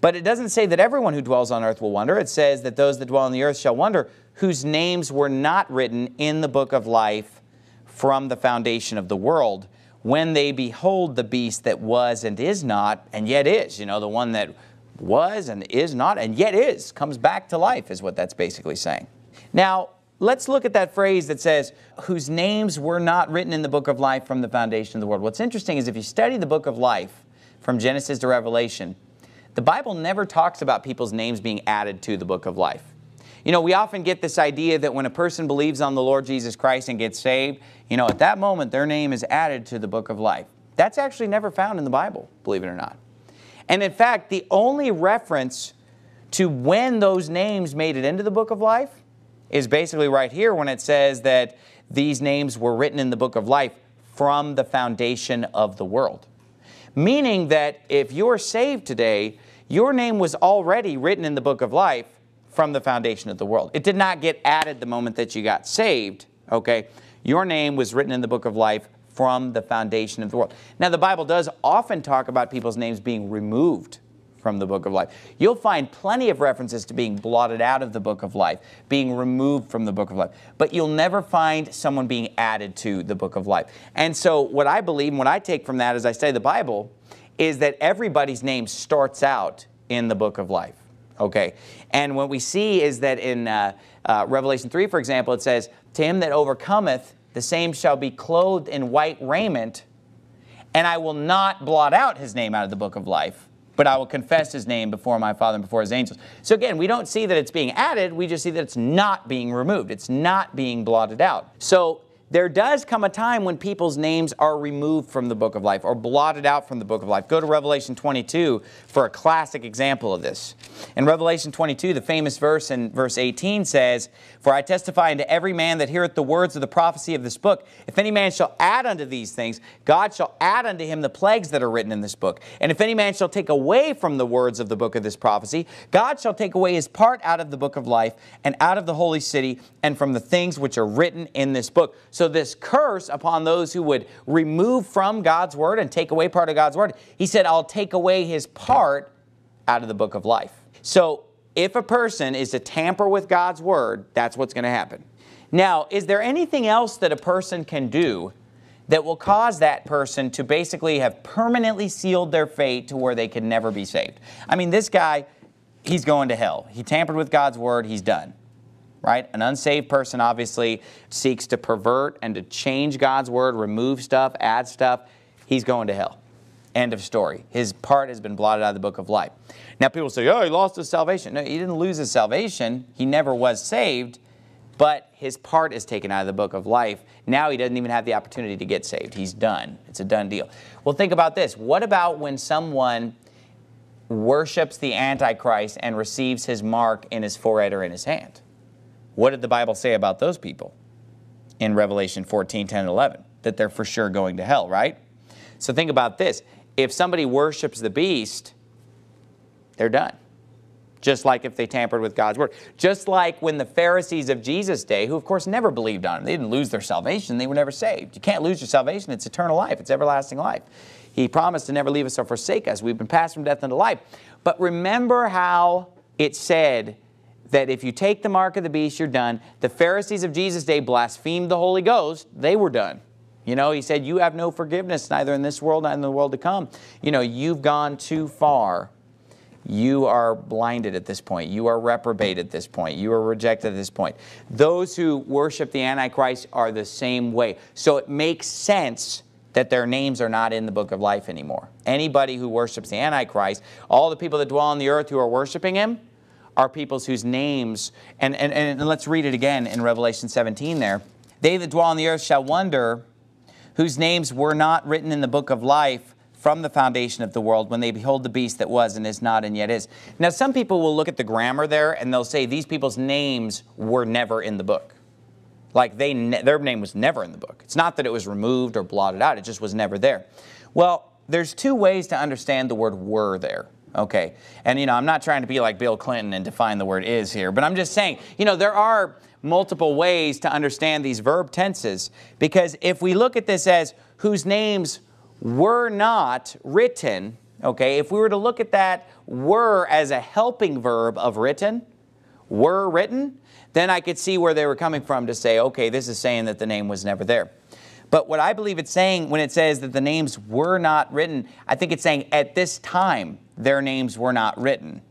But it doesn't say that everyone who dwells on earth will wonder. It says that those that dwell on the earth shall wonder, whose names were not written in the book of life from the foundation of the world, when they behold the beast that was and is not, and yet is. You know, the one that was and is not, and yet is, comes back to life, is what that's basically saying. Now, let's look at that phrase that says, whose names were not written in the book of life from the foundation of the world. What's interesting is if you study the book of life from Genesis to Revelation, the Bible never talks about people's names being added to the book of life. You know, we often get this idea that when a person believes on the Lord Jesus Christ and gets saved, you know, at that moment their name is added to the book of life. That's actually never found in the Bible, believe it or not. And in fact, the only reference to when those names made it into the book of life is basically right here when it says that these names were written in the book of life from the foundation of the world. Meaning that if you're saved today, your name was already written in the book of life from the foundation of the world. It did not get added the moment that you got saved, okay? Your name was written in the book of life from the foundation of the world. Now, the Bible does often talk about people's names being removed from the book of life. You'll find plenty of references to being blotted out of the book of life, being removed from the book of life, but you'll never find someone being added to the book of life. And so what I believe and what I take from that as I study the Bible is that everybody's name starts out in the book of life, okay? And what we see is that in Revelation 3, for example, it says, to him that overcometh, the same shall be clothed in white raiment, and I will not blot out his name out of the book of life, but I will confess his name before my Father and before his angels. So again, we don't see that it's being added. We just see that it's not being removed. It's not being blotted out. So there does come a time when people's names are removed from the book of life or blotted out from the book of life. Go to Revelation 22 for a classic example of this. In Revelation 22, the famous verse in verse 18 says, for I testify unto every man that heareth the words of the prophecy of this book. If any man shall add unto these things, God shall add unto him the plagues that are written in this book. And if any man shall take away from the words of the book of this prophecy, God shall take away his part out of the book of life and out of the holy city and from the things which are written in this book. So this curse upon those who would remove from God's word and take away part of God's word, he said, I'll take away his part out of the book of life. So if a person is to tamper with God's word, that's what's going to happen. Now, is there anything else that a person can do that will cause that person to basically have permanently sealed their fate to where they can never be saved? I mean, this guy, he's going to hell. He tampered with God's word. He's done. Right? An unsaved person obviously seeks to pervert and to change God's word, remove stuff, add stuff. He's going to hell. End of story. His part has been blotted out of the book of life. Now people say, oh, he lost his salvation. No, he didn't lose his salvation. He never was saved, but his part is taken out of the book of life. Now he doesn't even have the opportunity to get saved. He's done. It's a done deal. Well, think about this. What about when someone worships the Antichrist and receives his mark in his forehead or in his hand? What did the Bible say about those people in Revelation 14, 10, and 11? That they're for sure going to hell, right? So think about this. If somebody worships the beast, they're done. Just like if they tampered with God's word. Just like when the Pharisees of Jesus' day, who of course never believed on him. They didn't lose their salvation. They were never saved. You can't lose your salvation. It's eternal life. It's everlasting life. He promised to never leave us or forsake us. We've been passed from death unto life. But remember how it said that if you take the mark of the beast, you're done. The Pharisees of Jesus' day blasphemed the Holy Ghost. They were done. You know, he said, you have no forgiveness, neither in this world, nor in the world to come. You know, you've gone too far. You are blinded at this point. You are reprobate at this point. You are rejected at this point. Those who worship the Antichrist are the same way. So it makes sense that their names are not in the book of life anymore. Anybody who worships the Antichrist, all the people that dwell on the earth who are worshiping him, are peoples whose names, and let's read it again in Revelation 17 there. They that dwell on the earth shall wonder, whose names were not written in the book of life from the foundation of the world when they behold the beast that was and is not and yet is. Now, some people will look at the grammar there and they'll say these people's names were never in the book. Like their name was never in the book. It's not that it was removed or blotted out. It just was never there. Well, there's two ways to understand the word were there. Okay, and you know, I'm not trying to be like Bill Clinton and define the word is here, but I'm just saying, you know, there are multiple ways to understand these verb tenses, because if we look at this as whose names were not written, okay, if we were to look at that were as a helping verb of written, were written, then I could see where they were coming from to say, okay, this is saying that the name was never there. But what I believe it's saying when it says that the names were not written, I think it's saying at this time their names were not written.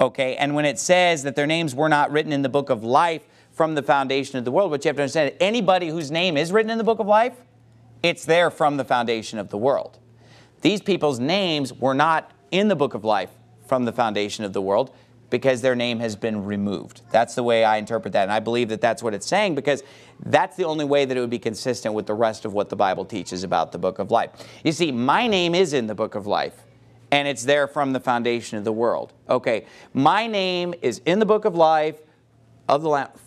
Okay, and when it says that their names were not written in the book of life from the foundation of the world, what you have to understand is anybody whose name is written in the book of life, it's there from the foundation of the world. These people's names were not in the book of life from the foundation of the world, because their name has been removed. That's the way I interpret that, and I believe that that's what it's saying, because that's the only way that it would be consistent with the rest of what the Bible teaches about the book of life. You see, my name is in the book of life, and it's there from the foundation of the world. Okay, my name is in the book of life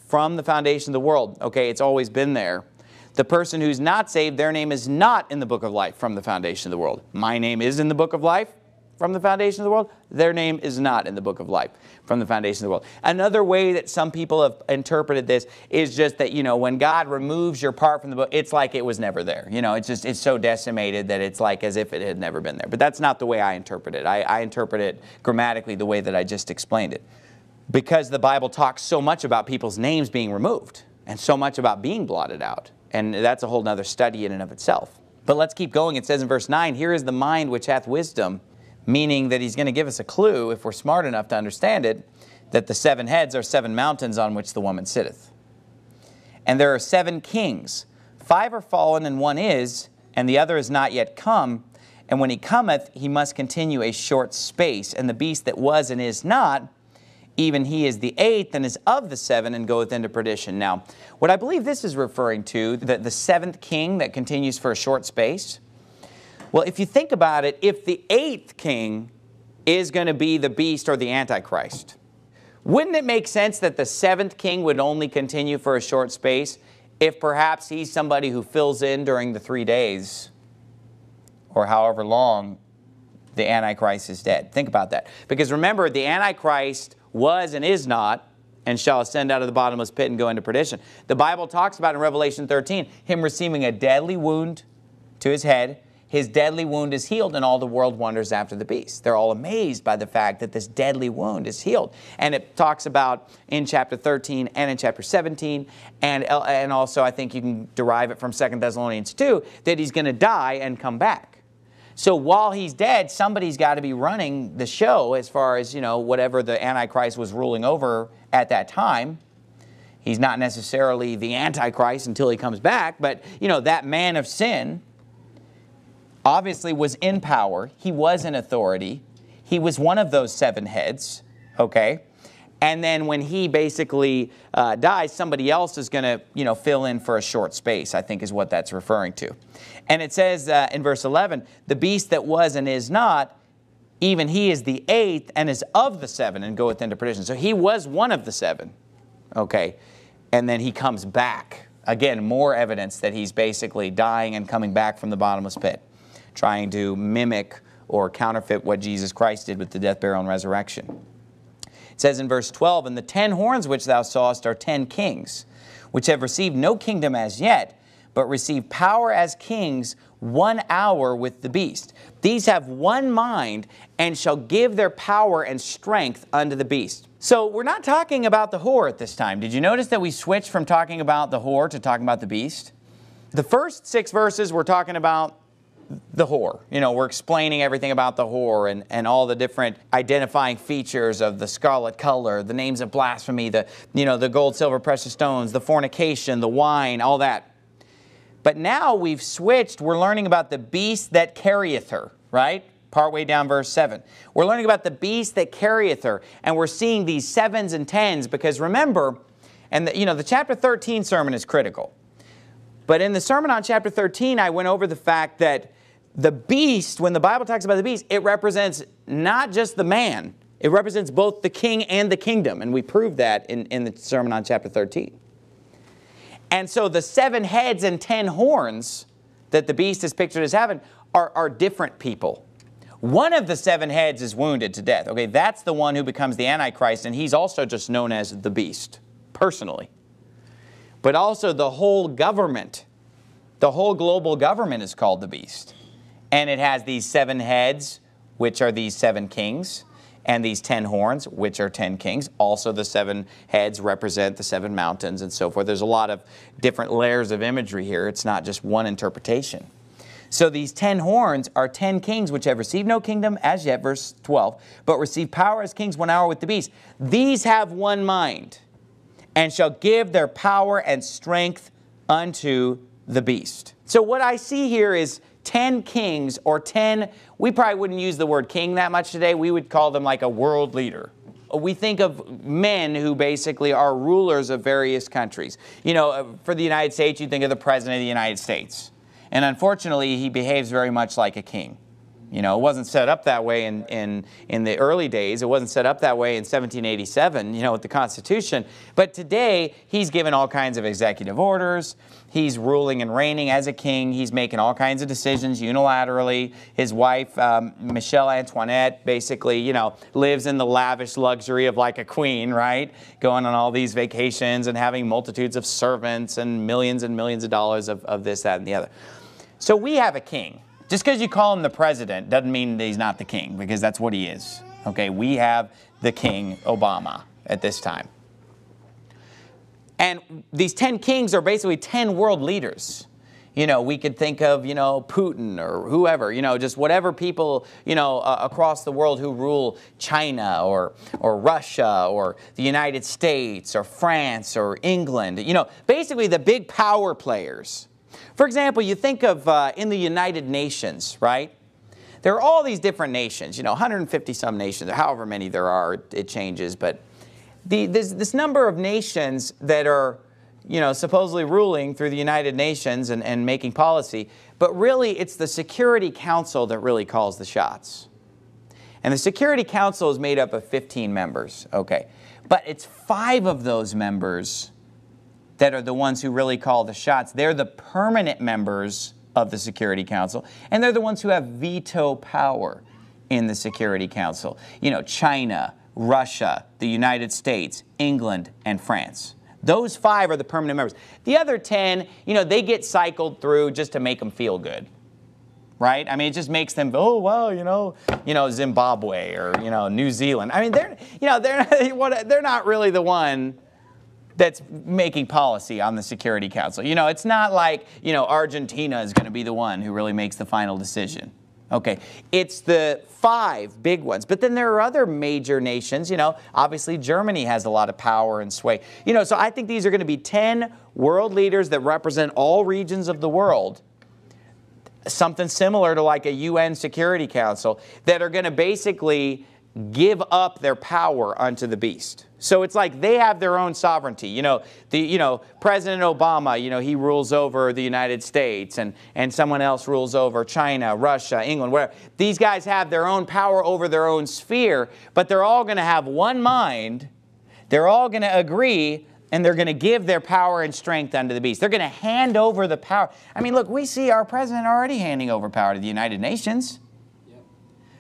from the foundation of the world. Okay, it's always been there. The person who's not saved, their name is not in the book of life from the foundation of the world. My name is in the book of life from the foundation of the world. Their name is not in the book of life from the foundation of the world. Another way that some people have interpreted this is just that, you know, when God removes your part from the book, it's like it was never there. You know, it's just, it's so decimated that it's like as if it had never been there. But that's not the way I interpret it. I interpret it grammatically the way that I just explained it, because the Bible talks so much about people's names being removed and so much about being blotted out. And that's a whole nother study in and of itself. But let's keep going. It says in verse 9, here is the mind which hath wisdom, meaning that he's going to give us a clue, if we're smart enough to understand it, that the seven heads are seven mountains on which the woman sitteth. And there are seven kings. Five are fallen, and one is, and the other is not yet come. And when he cometh, he must continue a short space. And the beast that was and is not, even he is the eighth, and is of the seven, and goeth into perdition. Now, what I believe this is referring to, the seventh king that continues for a short space. Well, if you think about it, if the eighth king is going to be the beast or the Antichrist, wouldn't it make sense that the seventh king would only continue for a short space if perhaps he's somebody who fills in during the 3 days or however long the Antichrist is dead? Think about that. Because remember, the Antichrist was and is not, and shall ascend out of the bottomless pit and go into perdition. The Bible talks about in Revelation 13, him receiving a deadly wound to his head. His deadly wound is healed, and all the world wonders after the beast. They're all amazed by the fact that this deadly wound is healed. And it talks about in chapter 13 and in chapter 17, and also I think you can derive it from 2 Thessalonians 2, that he's going to die and come back. So while he's dead, somebody's got to be running the show as far as, you know, whatever the Antichrist was ruling over at that time. He's not necessarily the Antichrist until he comes back, but, you know, that man of sin obviously was in power, he was in authority, he was one of those seven heads, okay? And then when he basically dies, somebody else is going to, you know, fill in for a short space, I think is what that's referring to. And it says in verse 11, the beast that was and is not, even he is the eighth and is of the seven and goeth into perdition. So he was one of the seven, okay? And then he comes back. Again, more evidence that he's basically dying and coming back from the bottomless pit, trying to mimic or counterfeit what Jesus Christ did with the death, burial, and resurrection. It says in verse 12, and the 10 horns which thou sawest are 10 kings, which have received no kingdom as yet, but receive power as kings 1 hour with the beast. These have one mind, and shall give their power and strength unto the beast. So we're not talking about the whore at this time. Did you notice that we switched from talking about the whore to talking about the beast? The first 6 verses we're talking about the whore. You know, we're explaining everything about the whore and all the different identifying features of the scarlet color, the names of blasphemy, the, you know, the gold, silver, precious stones, the fornication, the wine, all that. But now we've switched. We're learning about the beast that carrieth her, right? Partway down verse 7. We're learning about the beast that carrieth her, and we're seeing these 7s and 10s because remember, and you know, the chapter 13 sermon is critical. But in the sermon on chapter 13, I went over the fact that the beast, when the Bible talks about the beast, it represents not just the man. It represents both the king and the kingdom. And we proved that in the sermon on chapter 13. And so the 7 heads and 10 horns that the beast is pictured as having are different people. One of the 7 heads is wounded to death. Okay, that's the one who becomes the Antichrist, and he's also just known as the beast, personally. But also the whole government, the whole global government is called the beast. And it has these 7 heads, which are these 7 kings, and these 10 horns, which are 10 kings. Also the 7 heads represent the 7 mountains and so forth. There's a lot of different layers of imagery here. It's not just one interpretation. So these 10 horns are 10 kings, which have received no kingdom as yet, verse 12, but receive power as kings 1 hour with the beast. These have one mind and shall give their power and strength unto the beast. So what I see here is 10 kings or 10, we probably wouldn't use the word king that much today. We would call them like a world leader. We think of men who basically are rulers of various countries. You know, for the United States, you think of the president of the United States. And unfortunately, he behaves very much like a king. You know, it wasn't set up that way in the early days. It wasn't set up that way in 1787, you know, with the Constitution. But today, he's given all kinds of executive orders. He's ruling and reigning as a king. He's making all kinds of decisions unilaterally. His wife, Michelle Antoinette, basically, you know, lives in the lavish luxury of like a queen, right? Going on all these vacations and having multitudes of servants and millions of dollars of this, that, and the other. So we have a king. Just because you call him the president doesn't mean that he's not the king, because that's what he is. Okay, we have the king, Obama, at this time. And these 10 kings are basically 10 world leaders. You know, we could think of, you know, Putin or whoever, you know, just whatever people, you know, across the world who rule China or Russia or the United States or France or England. You know, basically the big power players. For example, you think of in the United Nations, right? There are all these different nations, you know, 150-some nations, or however many there are, it changes. But this number of nations that are, you know, supposedly ruling through the United Nations and making policy, but really it's the Security Council that really calls the shots. And the Security Council is made up of 15 members, okay? But it's 5 of those members that are the ones who really call the shots. They're the permanent members of the Security Council, and they're the ones who have veto power in the Security Council. You know, China, Russia, the United States, England, and France. Those 5 are the permanent members. The other 10, you know, they get cycled through just to make them feel good, right? I mean, it just makes them, oh, well, you know, Zimbabwe or, you know, New Zealand. I mean, they're not really the one that's making policy on the Security Council. You know, it's not like, you know, Argentina is going to be the one who really makes the final decision. Okay, it's the 5 big ones. But then there are other major nations, you know, obviously Germany has a lot of power and sway. You know, so I think these are going to be 10 world leaders that represent all regions of the world. Something similar to like a UN Security Council that are going to basically give up their power unto the beast. So it's like they have their own sovereignty. You know, President Obama, you know, he rules over the United States, and someone else rules over China, Russia, England, whatever. These guys have their own power over their own sphere, but they're all going to have one mind. They're all going to agree, and they're going to give their power and strength unto the beast. They're going to hand over the power. I mean, look, we see our president already handing over power to the United Nations. Yep.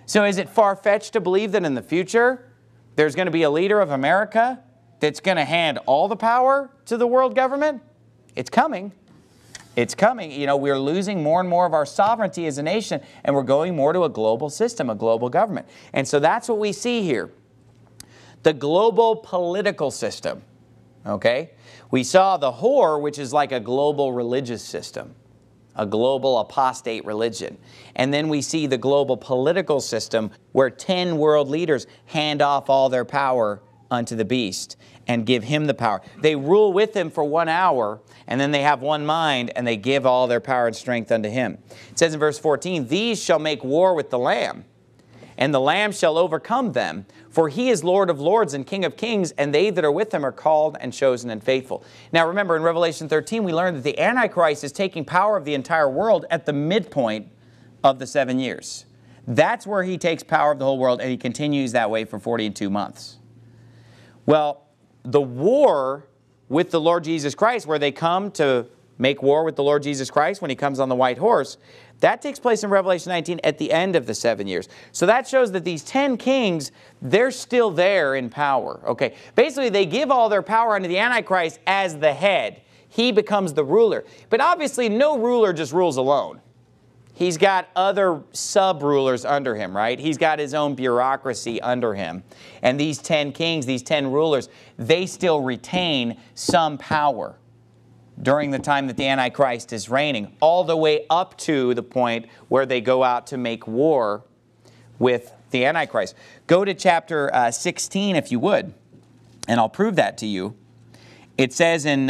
So is it far-fetched to believe that in the future there's going to be a leader of America that's going to hand all the power to the world government? It's coming. It's coming. You know, we're losing more and more of our sovereignty as a nation, and we're going more to a global system, a global government. And so that's what we see here. The global political system, okay? We saw the whore, which is like a global religious system, a global apostate religion. And then we see the global political system where 10 world leaders hand off all their power unto the beast and give him the power. They rule with him for 1 hour, and then they have one mind, and they give all their power and strength unto him. It says in verse 14, "These shall make war with the Lamb, and the Lamb shall overcome them, for he is Lord of lords and King of kings, and they that are with him are called and chosen and faithful." Now remember, in Revelation 13, we learned that the Antichrist is taking power of the entire world at the midpoint of the 7 years. That's where he takes power of the whole world, and he continues that way for 42 months. Well, the war with the Lord Jesus Christ, where they come to make war with the Lord Jesus Christ when he comes on the white horse, that takes place in Revelation 19 at the end of the 7 years. So that shows that these 10 kings, they're still there in power. Okay, basically they give all their power unto the Antichrist as the head. He becomes the ruler. But obviously no ruler just rules alone. He's got other sub-rulers under him, right? He's got his own bureaucracy under him. And these 10 kings, these 10 rulers, they still retain some power during the time that the Antichrist is reigning, all the way up to the point where they go out to make war with the Antichrist. Go to chapter 16, if you would, and I'll prove that to you. It says in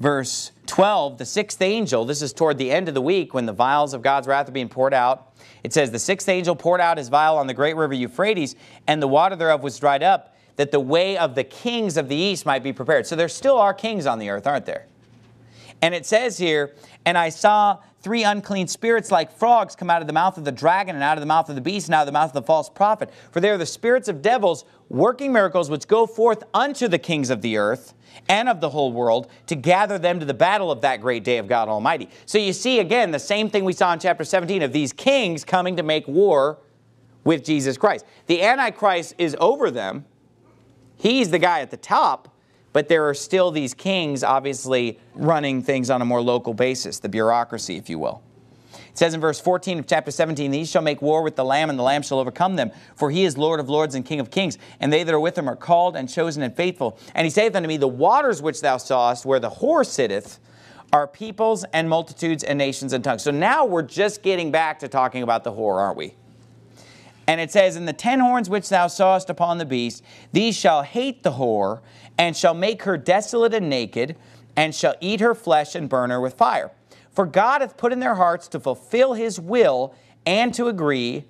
verse 12, the sixth angel, this is toward the end of the week when the vials of God's wrath are being poured out. It says, the sixth angel poured out his vial on the great river Euphrates, and the water thereof was dried up, that the way of the kings of the east might be prepared. So there still are kings on the earth, aren't there? And it says here, and I saw 3 unclean spirits like frogs come out of the mouth of the dragon, and out of the mouth of the beast, and out of the mouth of the false prophet. For they are the spirits of devils, working miracles, which go forth unto the kings of the earth and of the whole world, to gather them to the battle of that great day of God Almighty. So you see, again, the same thing we saw in chapter 17 of these kings coming to make war with Jesus Christ. The Antichrist is over them. He's the guy at the top. But there are still these kings, obviously, running things on a more local basis, the bureaucracy, if you will. It says in verse 14 of chapter 17, these shall make war with the Lamb, and the Lamb shall overcome them. For he is Lord of lords and King of kings, and they that are with him are called and chosen and faithful. And he saith unto me, the waters which thou sawest, where the whore sitteth, are peoples and multitudes and nations and tongues. So now we're just getting back to talking about the whore, aren't we? And it says, and the 10 horns which thou sawest upon the beast, these shall hate the whore, and shall make her desolate and naked, and shall eat her flesh and burn her with fire. For God hath put in their hearts to fulfill his will, and to agree,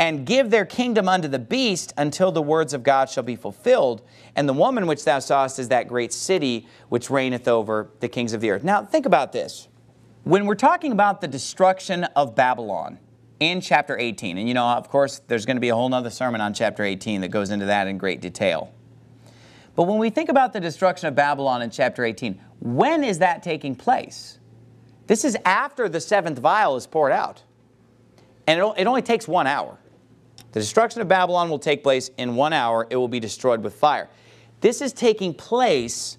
and give their kingdom unto the beast, until the words of God shall be fulfilled. And the woman which thou sawest is that great city, which reigneth over the kings of the earth. Now think about this. When we're talking about the destruction of Babylon in chapter 18, and you know, of course, there's going to be a whole other sermon on chapter 18 that goes into that in great detail. But when we think about the destruction of Babylon in chapter 18, when is that taking place? This is after the 7th vial is poured out. And it only takes 1 hour. The destruction of Babylon will take place in 1 hour. It will be destroyed with fire. This is taking place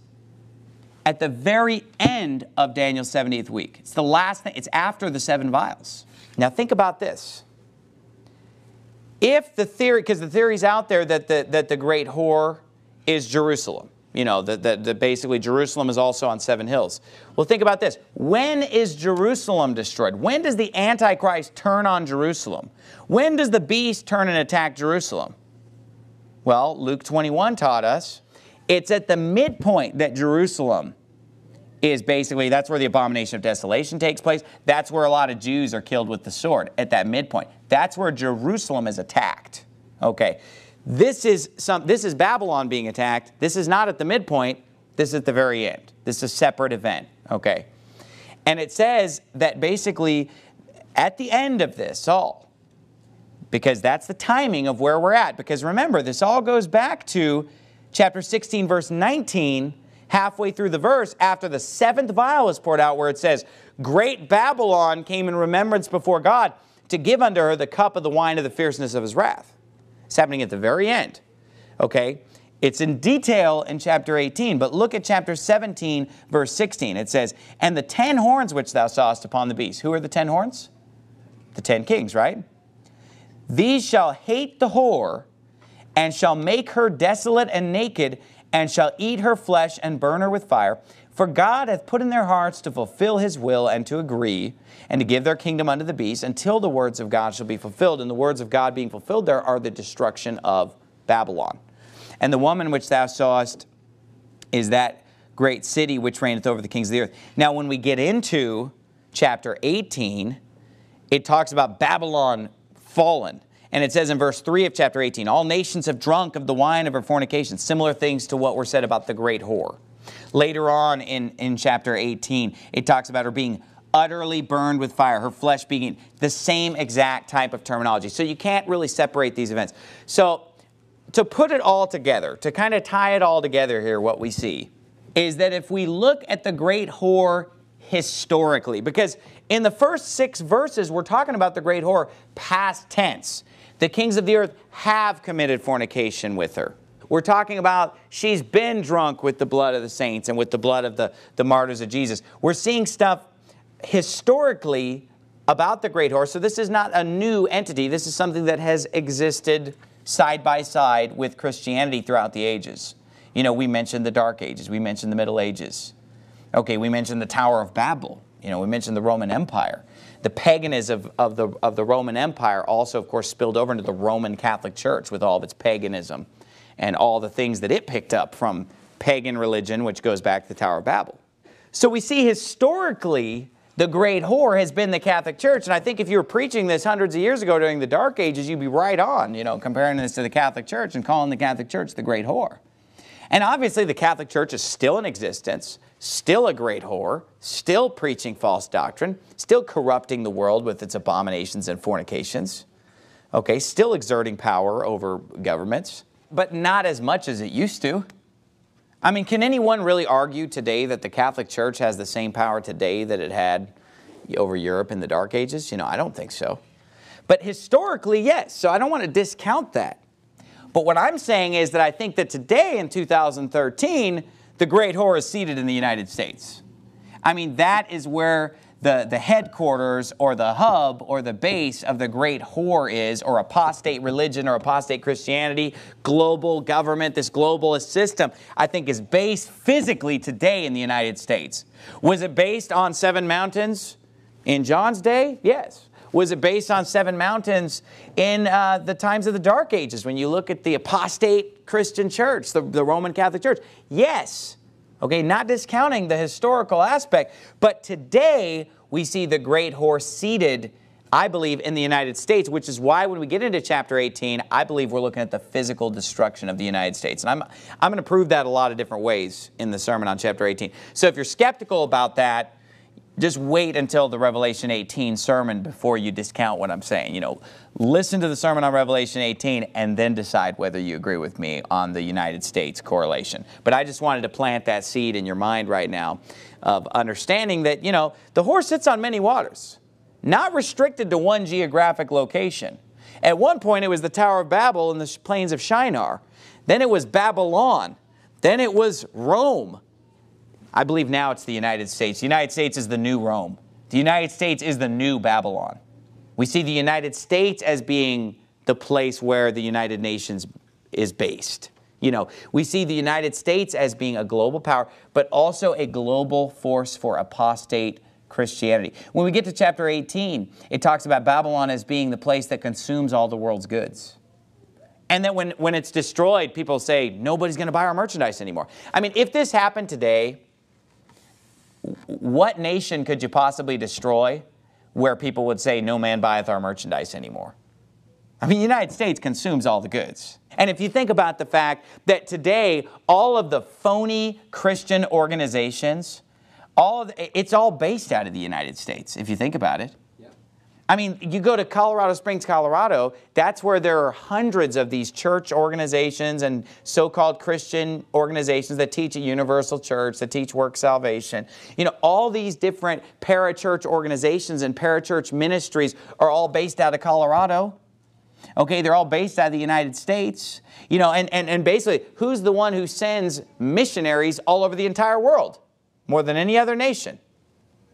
at the very end of Daniel's 70th week. It's the last thing. It's after the 7 vials. Now think about this. If the theory, because the theory's out there that the great whore is Jerusalem. You know, that basically Jerusalem is also on 7 hills. Well, think about this. When is Jerusalem destroyed? When does the Antichrist turn on Jerusalem? When does the beast turn and attack Jerusalem? Well, Luke 21 taught us it's at the midpoint that Jerusalem is basically, that's where the abomination of desolation takes place. That's where a lot of Jews are killed with the sword, at that midpoint. That's where Jerusalem is attacked. Okay. This is Babylon being attacked. This is not at the midpoint. This is at the very end. This is a separate event, okay? And it says that basically at the end of this all, because that's the timing of where we're at. Because remember, this all goes back to chapter 16, verse 19, halfway through the verse, after the 7th vial is poured out, where it says, great Babylon came in remembrance before God to give unto her the cup of the wine of the fierceness of his wrath. It's happening at the very end, okay? It's in detail in chapter 18, but look at chapter 17, verse 16. It says, and the 10 horns which thou sawest upon the beast. Who are the 10 horns? The 10 kings, right? These shall hate the whore, and shall make her desolate and naked, and shall eat her flesh and burn her with fire. For God hath put in their hearts to fulfill his will, and to agree, and to give their kingdom unto the beast, until the words of God shall be fulfilled. And the words of God being fulfilled there are the destruction of Babylon. And the woman which thou sawest is that great city which reigneth over the kings of the earth. Now when we get into chapter 18, it talks about Babylon fallen. And it says in verse 3 of chapter 18, all nations have drunk of the wine of her fornication. Similar things to what were said about the great whore. Later on in chapter 18, it talks about her being utterly burned with fire, her flesh being eaten. The same exact type of terminology. So you can't really separate these events. So to put it all together, to kind of tie it all together here, what we see is that if we look at the great whore historically, because in the first 6 verses, we're talking about the great whore past tense. The kings of the earth have committed fornication with her. We're talking about she's been drunk with the blood of the saints and with the blood of the martyrs of Jesus. We're seeing stuff historically about the great whore. So this is not a new entity. This is something that has existed side by side with Christianity throughout the ages. You know, we mentioned the Dark Ages. We mentioned the Middle Ages. Okay, we mentioned the Tower of Babel. You know, we mentioned the Roman Empire. The paganism of the Roman Empire also, of course, spilled over into the Roman Catholic Church with all of its paganism and all the things that it picked up from pagan religion, which goes back to the Tower of Babel. So we see historically the great whore has been the Catholic Church. And I think if you were preaching this hundreds of years ago during the Dark Ages, you'd be right on, you know, comparing this to the Catholic Church and calling the Catholic Church the great whore. And obviously the Catholic Church is still in existence, still a great whore, still preaching false doctrine, still corrupting the world with its abominations and fornications, okay, still exerting power over governments, but not as much as it used to. I mean, can anyone really argue today that the Catholic Church has the same power today that it had over Europe in the Dark Ages? You know, I don't think so. But historically, yes, so I don't want to discount that. But what I'm saying is that I think that today in 2013, the great whore is seated in the United States. I mean, that is where the headquarters or the hub or the base of the great whore is, or apostate religion or apostate Christianity, global government, this globalist system, I think is based physically today in the United States. Was it based on 7 mountains in John's day? Yes. Was it based on 7 mountains in the times of the Dark Ages when you look at the apostate Christian church, the Roman Catholic Church? Yes. Okay, not discounting the historical aspect, but today we see the great whore seated, I believe, in the United States, which is why when we get into chapter 18, I believe we're looking at the physical destruction of the United States. And I'm going to prove that a lot of different ways in the sermon on chapter 18. So if you're skeptical about that, just wait until the Revelation 18 sermon before you discount what I'm saying. You know, listen to the sermon on Revelation 18 and then decide whether you agree with me on the United States correlation. But I just wanted to plant that seed in your mind right now of understanding that, you know, the whore sits on many waters, not restricted to one geographic location. At one point, it was the Tower of Babel in the plains of Shinar. Then it was Babylon. Then it was Rome. I believe now it's the United States. The United States is the new Rome. The United States is the new Babylon. We see the United States as being the place where the United Nations is based. You know, we see the United States as being a global power, but also a global force for apostate Christianity. When we get to chapter 18, it talks about Babylon as being the place that consumes all the world's goods. And then when it's destroyed, people say, nobody's going to buy our merchandise anymore. I mean, if this happened today, what nation could you possibly destroy where people would say, no man buyeth our merchandise anymore? I mean, the United States consumes all the goods. And if you think about the fact that today, all of the phony Christian organizations, it's all based out of the United States, if you think about it. Yeah. I mean, you go to Colorado Springs, Colorado, that's where there are hundreds of these church organizations and so-called Christian organizations that teach a universal church, that teach work salvation. You know, all these different parachurch organizations and parachurch ministries are all based out of Colorado. Okay, they're all based out of the United States. You know, and basically, who's the one who sends missionaries all over the entire world? More than any other nation.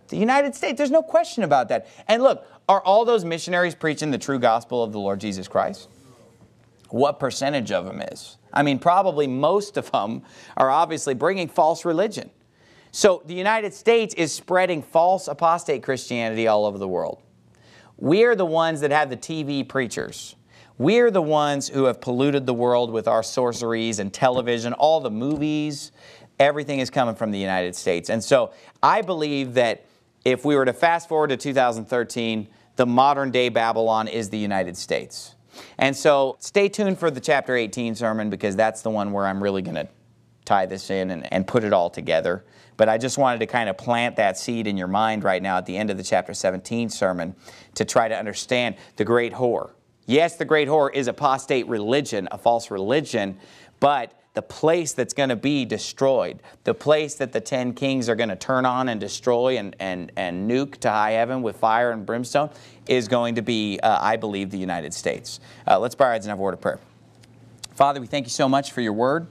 The United States, there's no question about that. And look, are all those missionaries preaching the true gospel of the Lord Jesus Christ? What percentage of them is? I mean, probably most of them are obviously bringing false religion. So the United States is spreading false apostate Christianity all over the world. We're the ones that have the TV preachers. We're the ones who have polluted the world with our sorceries and television, all the movies. Everything is coming from the United States. And so I believe that if we were to fast forward to 2013, the modern day Babylon is the United States. And so stay tuned for the chapter 18 sermon because that's the one where I'm really going to tie this in and put it all together. But I just wanted to kind of plant that seed in your mind right now at the end of the chapter 17 sermon to try to understand the great whore. Yes, the great whore is apostate religion, a false religion, but the place that's going to be destroyed, the place that the 10 kings are going to turn on and destroy and nuke to high heaven with fire and brimstone is going to be, I believe, the United States. Let's bow our heads and have a word of prayer. Father, we thank you so much for your word,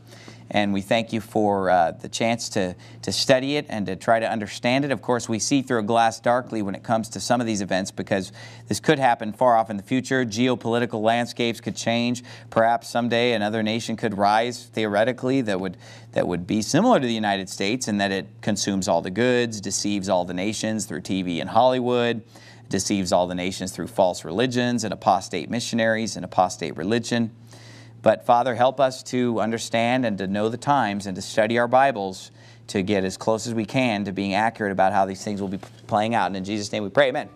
and we thank you for the chance to study it and to try to understand it. Of course, we see through a glass darkly when it comes to some of these events because this could happen far off in the future. Geopolitical landscapes could change. Perhaps someday another nation could rise, theoretically, that would be similar to the United States in that it consumes all the goods, deceives all the nations through TV and Hollywood, deceives all the nations through false religions and apostate missionaries and apostate religion. But, Father, help us to understand and to know the times and to study our Bibles to get as close as we can to being accurate about how these things will be playing out. And in Jesus' name we pray, amen.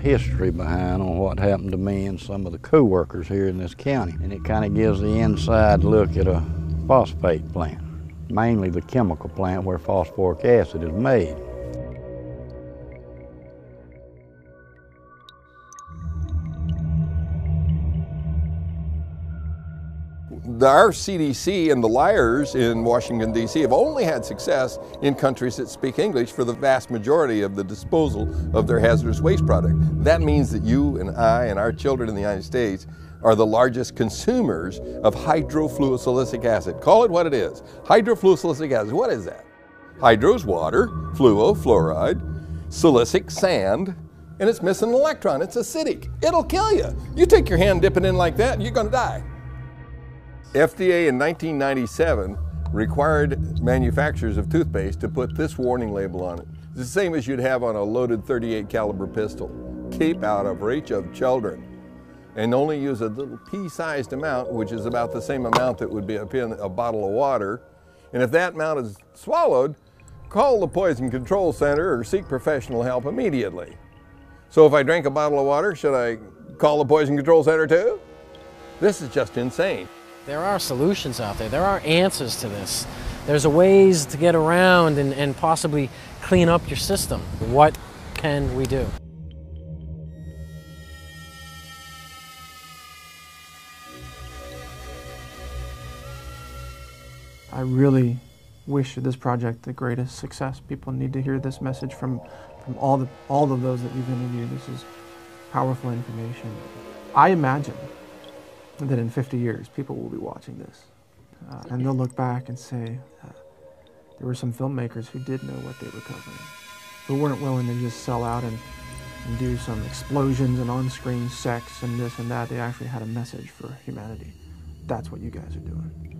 History behind on what happened to me and some of the co-workers here in this county. And it kind of gives the inside look at a phosphate plant, mainly the chemical plant where phosphoric acid is made. Our CDC and the liars in Washington, D.C. have only had success in countries that speak English for the vast majority of the disposal of their hazardous waste product. That means that you and I and our children in the United States are the largest consumers of hydrofluosilicic acid. Call it what it is. Hydrofluosilicic acid, what is that? Hydro's water, fluo, fluoride, silicic, sand, and it's missing an electron. It's acidic. It'll kill you. You take your hand, dip it in like that, you're going to die. FDA in 1997 required manufacturers of toothpaste to put this warning label on it. It's the same as you'd have on a loaded .38 caliber pistol. Keep out of reach of children. And only use a little pea-sized amount, which is about the same amount that would be in a bottle of water. And if that amount is swallowed, call the Poison Control Center or seek professional help immediately. So if I drank a bottle of water, should I call the Poison Control Center too? This is just insane. There are solutions out there. There are answers to this. There's ways to get around and possibly clean up your system. What can we do? I really wish this project the greatest success. People need to hear this message from all of those that we've interviewed. This is powerful information. I imagine that in 50 years, people will be watching this. And they'll look back and say, there were some filmmakers who did know what they were covering, who weren't willing to just sell out and do some explosions and on-screen sex and this and that. They actually had a message for humanity. That's what you guys are doing.